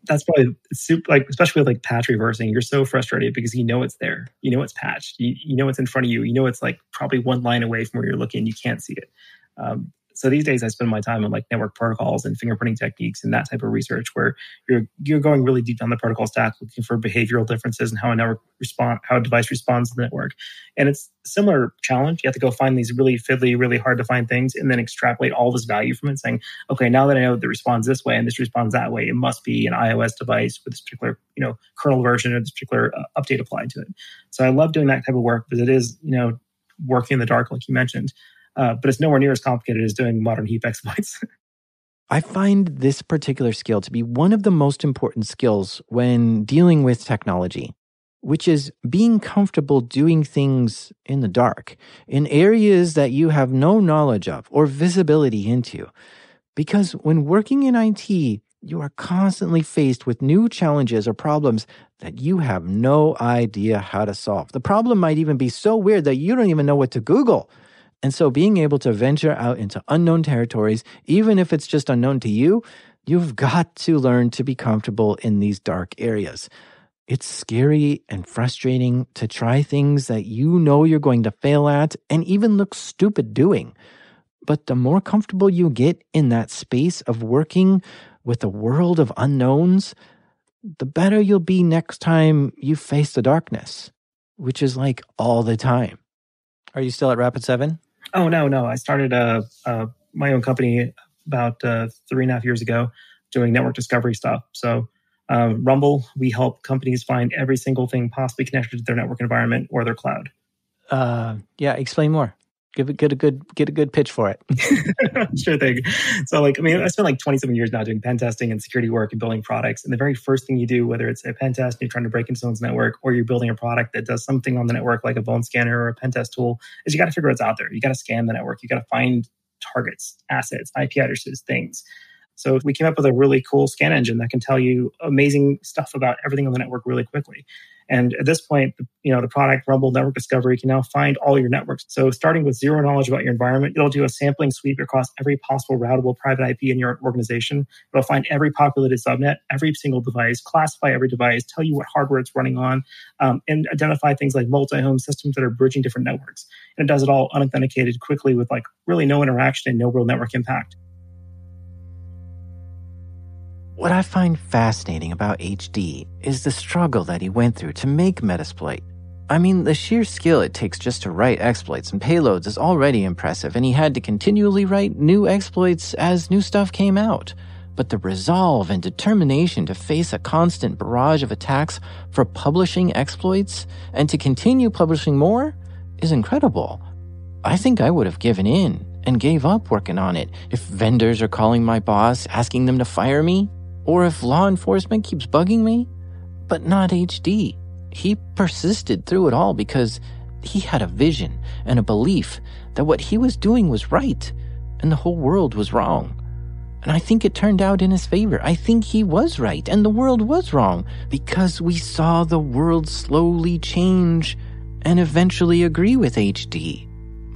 That's probably super, like, especially with like patch reversing, you're so frustrated because you know it's there. You know it's patched. You, you know it's in front of you. You know it's like probably one line away from where you're looking. You can't see it. Um, So these days I spend my time on like network protocols and fingerprinting techniques and that type of research where you're you're going really deep down the protocol stack looking for behavioral differences and how a network respond, how a device responds to the network. And it's a similar challenge. You have to go find these really fiddly, really hard to find things and then extrapolate all this value from it saying, okay, now that I know that it responds this way and this responds that way, it must be an iOS device with this particular, you know, kernel version or this particular uh, update applied to it. So I love doing that type of work because it is, you know, working in the dark like you mentioned. Uh, but it's nowhere near as complicated as doing modern heap exploits. I find this particular skill to be one of the most important skills when dealing with technology, which is being comfortable doing things in the dark, in areas that you have no knowledge of or visibility into. Because when working in I T, you are constantly faced with new challenges or problems that you have no idea how to solve. The problem might even be so weird that you don't even know what to Google. And so being able to venture out into unknown territories, even if it's just unknown to you, you've got to learn to be comfortable in these dark areas. It's scary and frustrating to try things that you know you're going to fail at and even look stupid doing. But the more comfortable you get in that space of working with a world of unknowns, the better you'll be next time you face the darkness, which is like all the time. Are you still at Rapid seven? Oh, no, no. I started uh, uh, my own company about uh, three and a half years ago doing network discovery stuff. So um, Rumble, we help companies find every single thing possibly connected to their network environment or their cloud. Uh, yeah, explain more. Give it get a good get a good pitch for it. Sure thing. So like I mean, I spent like twenty-seven years now doing pen testing and security work and building products. And the very first thing you do, whether it's a pen test and you're trying to break into someone's network, or you're building a product that does something on the network like a bone scanner or a pen test tool, is you got to figure what's out there. You got to scan the network. You got to find targets, assets, I P addresses, things. So we came up with a really cool scan engine that can tell you amazing stuff about everything on the network really quickly. And at this point, you know, the product Rumble Network Discovery can now find all your networks. So starting with zero knowledge about your environment, it'll do a sampling sweep across every possible routable private I P in your organization. It'll find every populated subnet, every single device, classify every device, tell you what hardware it's running on, um, and identify things like multi-home systems that are bridging different networks. And it does it all unauthenticated quickly with like really no interaction and no real network impact. What I find fascinating about H D is the struggle that he went through to make Metasploit. I mean, the sheer skill it takes just to write exploits and payloads is already impressive, and he had to continually write new exploits as new stuff came out. But the resolve and determination to face a constant barrage of attacks for publishing exploits and to continue publishing more is incredible. I think I would have given in and gave up working on it if vendors are calling my boss asking them to fire me, or if law enforcement keeps bugging me. But not H D. He persisted through it all because he had a vision and a belief that what he was doing was right and the whole world was wrong. And I think it turned out in his favor. I think he was right and the world was wrong, because we saw the world slowly change and eventually agree with H D.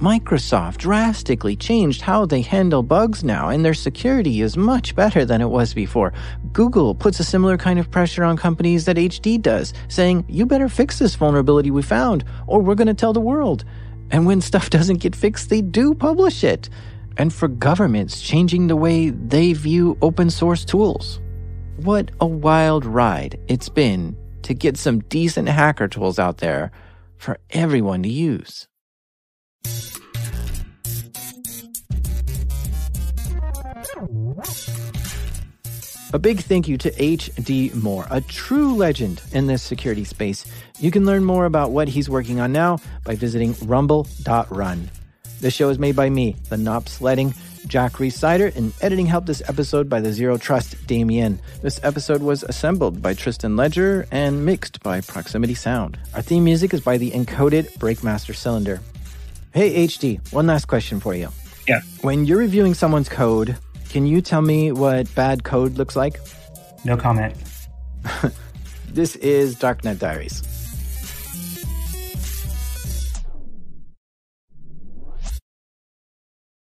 Microsoft drastically changed how they handle bugs now, and their security is much better than it was before. Google puts a similar kind of pressure on companies that H D does, saying, you better fix this vulnerability we found, or we're going to tell the world. And when stuff doesn't get fixed, they do publish it. And for governments, changing the way they view open source tools. What a wild ride it's been to get some decent hacker tools out there for everyone to use. A big thank you to H D Moore, a true legend in this security space. You can learn more about what he's working on now by visiting rumble dot run. This show is made by me, the N O P Sledding, Jack Rhysider, and editing helped this episode by the Zero Trust Damien. This episode was assembled by Tristan Ledger and mixed by Proximity Sound. Our theme music is by the Encoded Breakmaster Cylinder. Hey, H D, one last question for you. Yeah. When you're reviewing someone's code, can you tell me what bad code looks like? No comment. This is Darknet Diaries.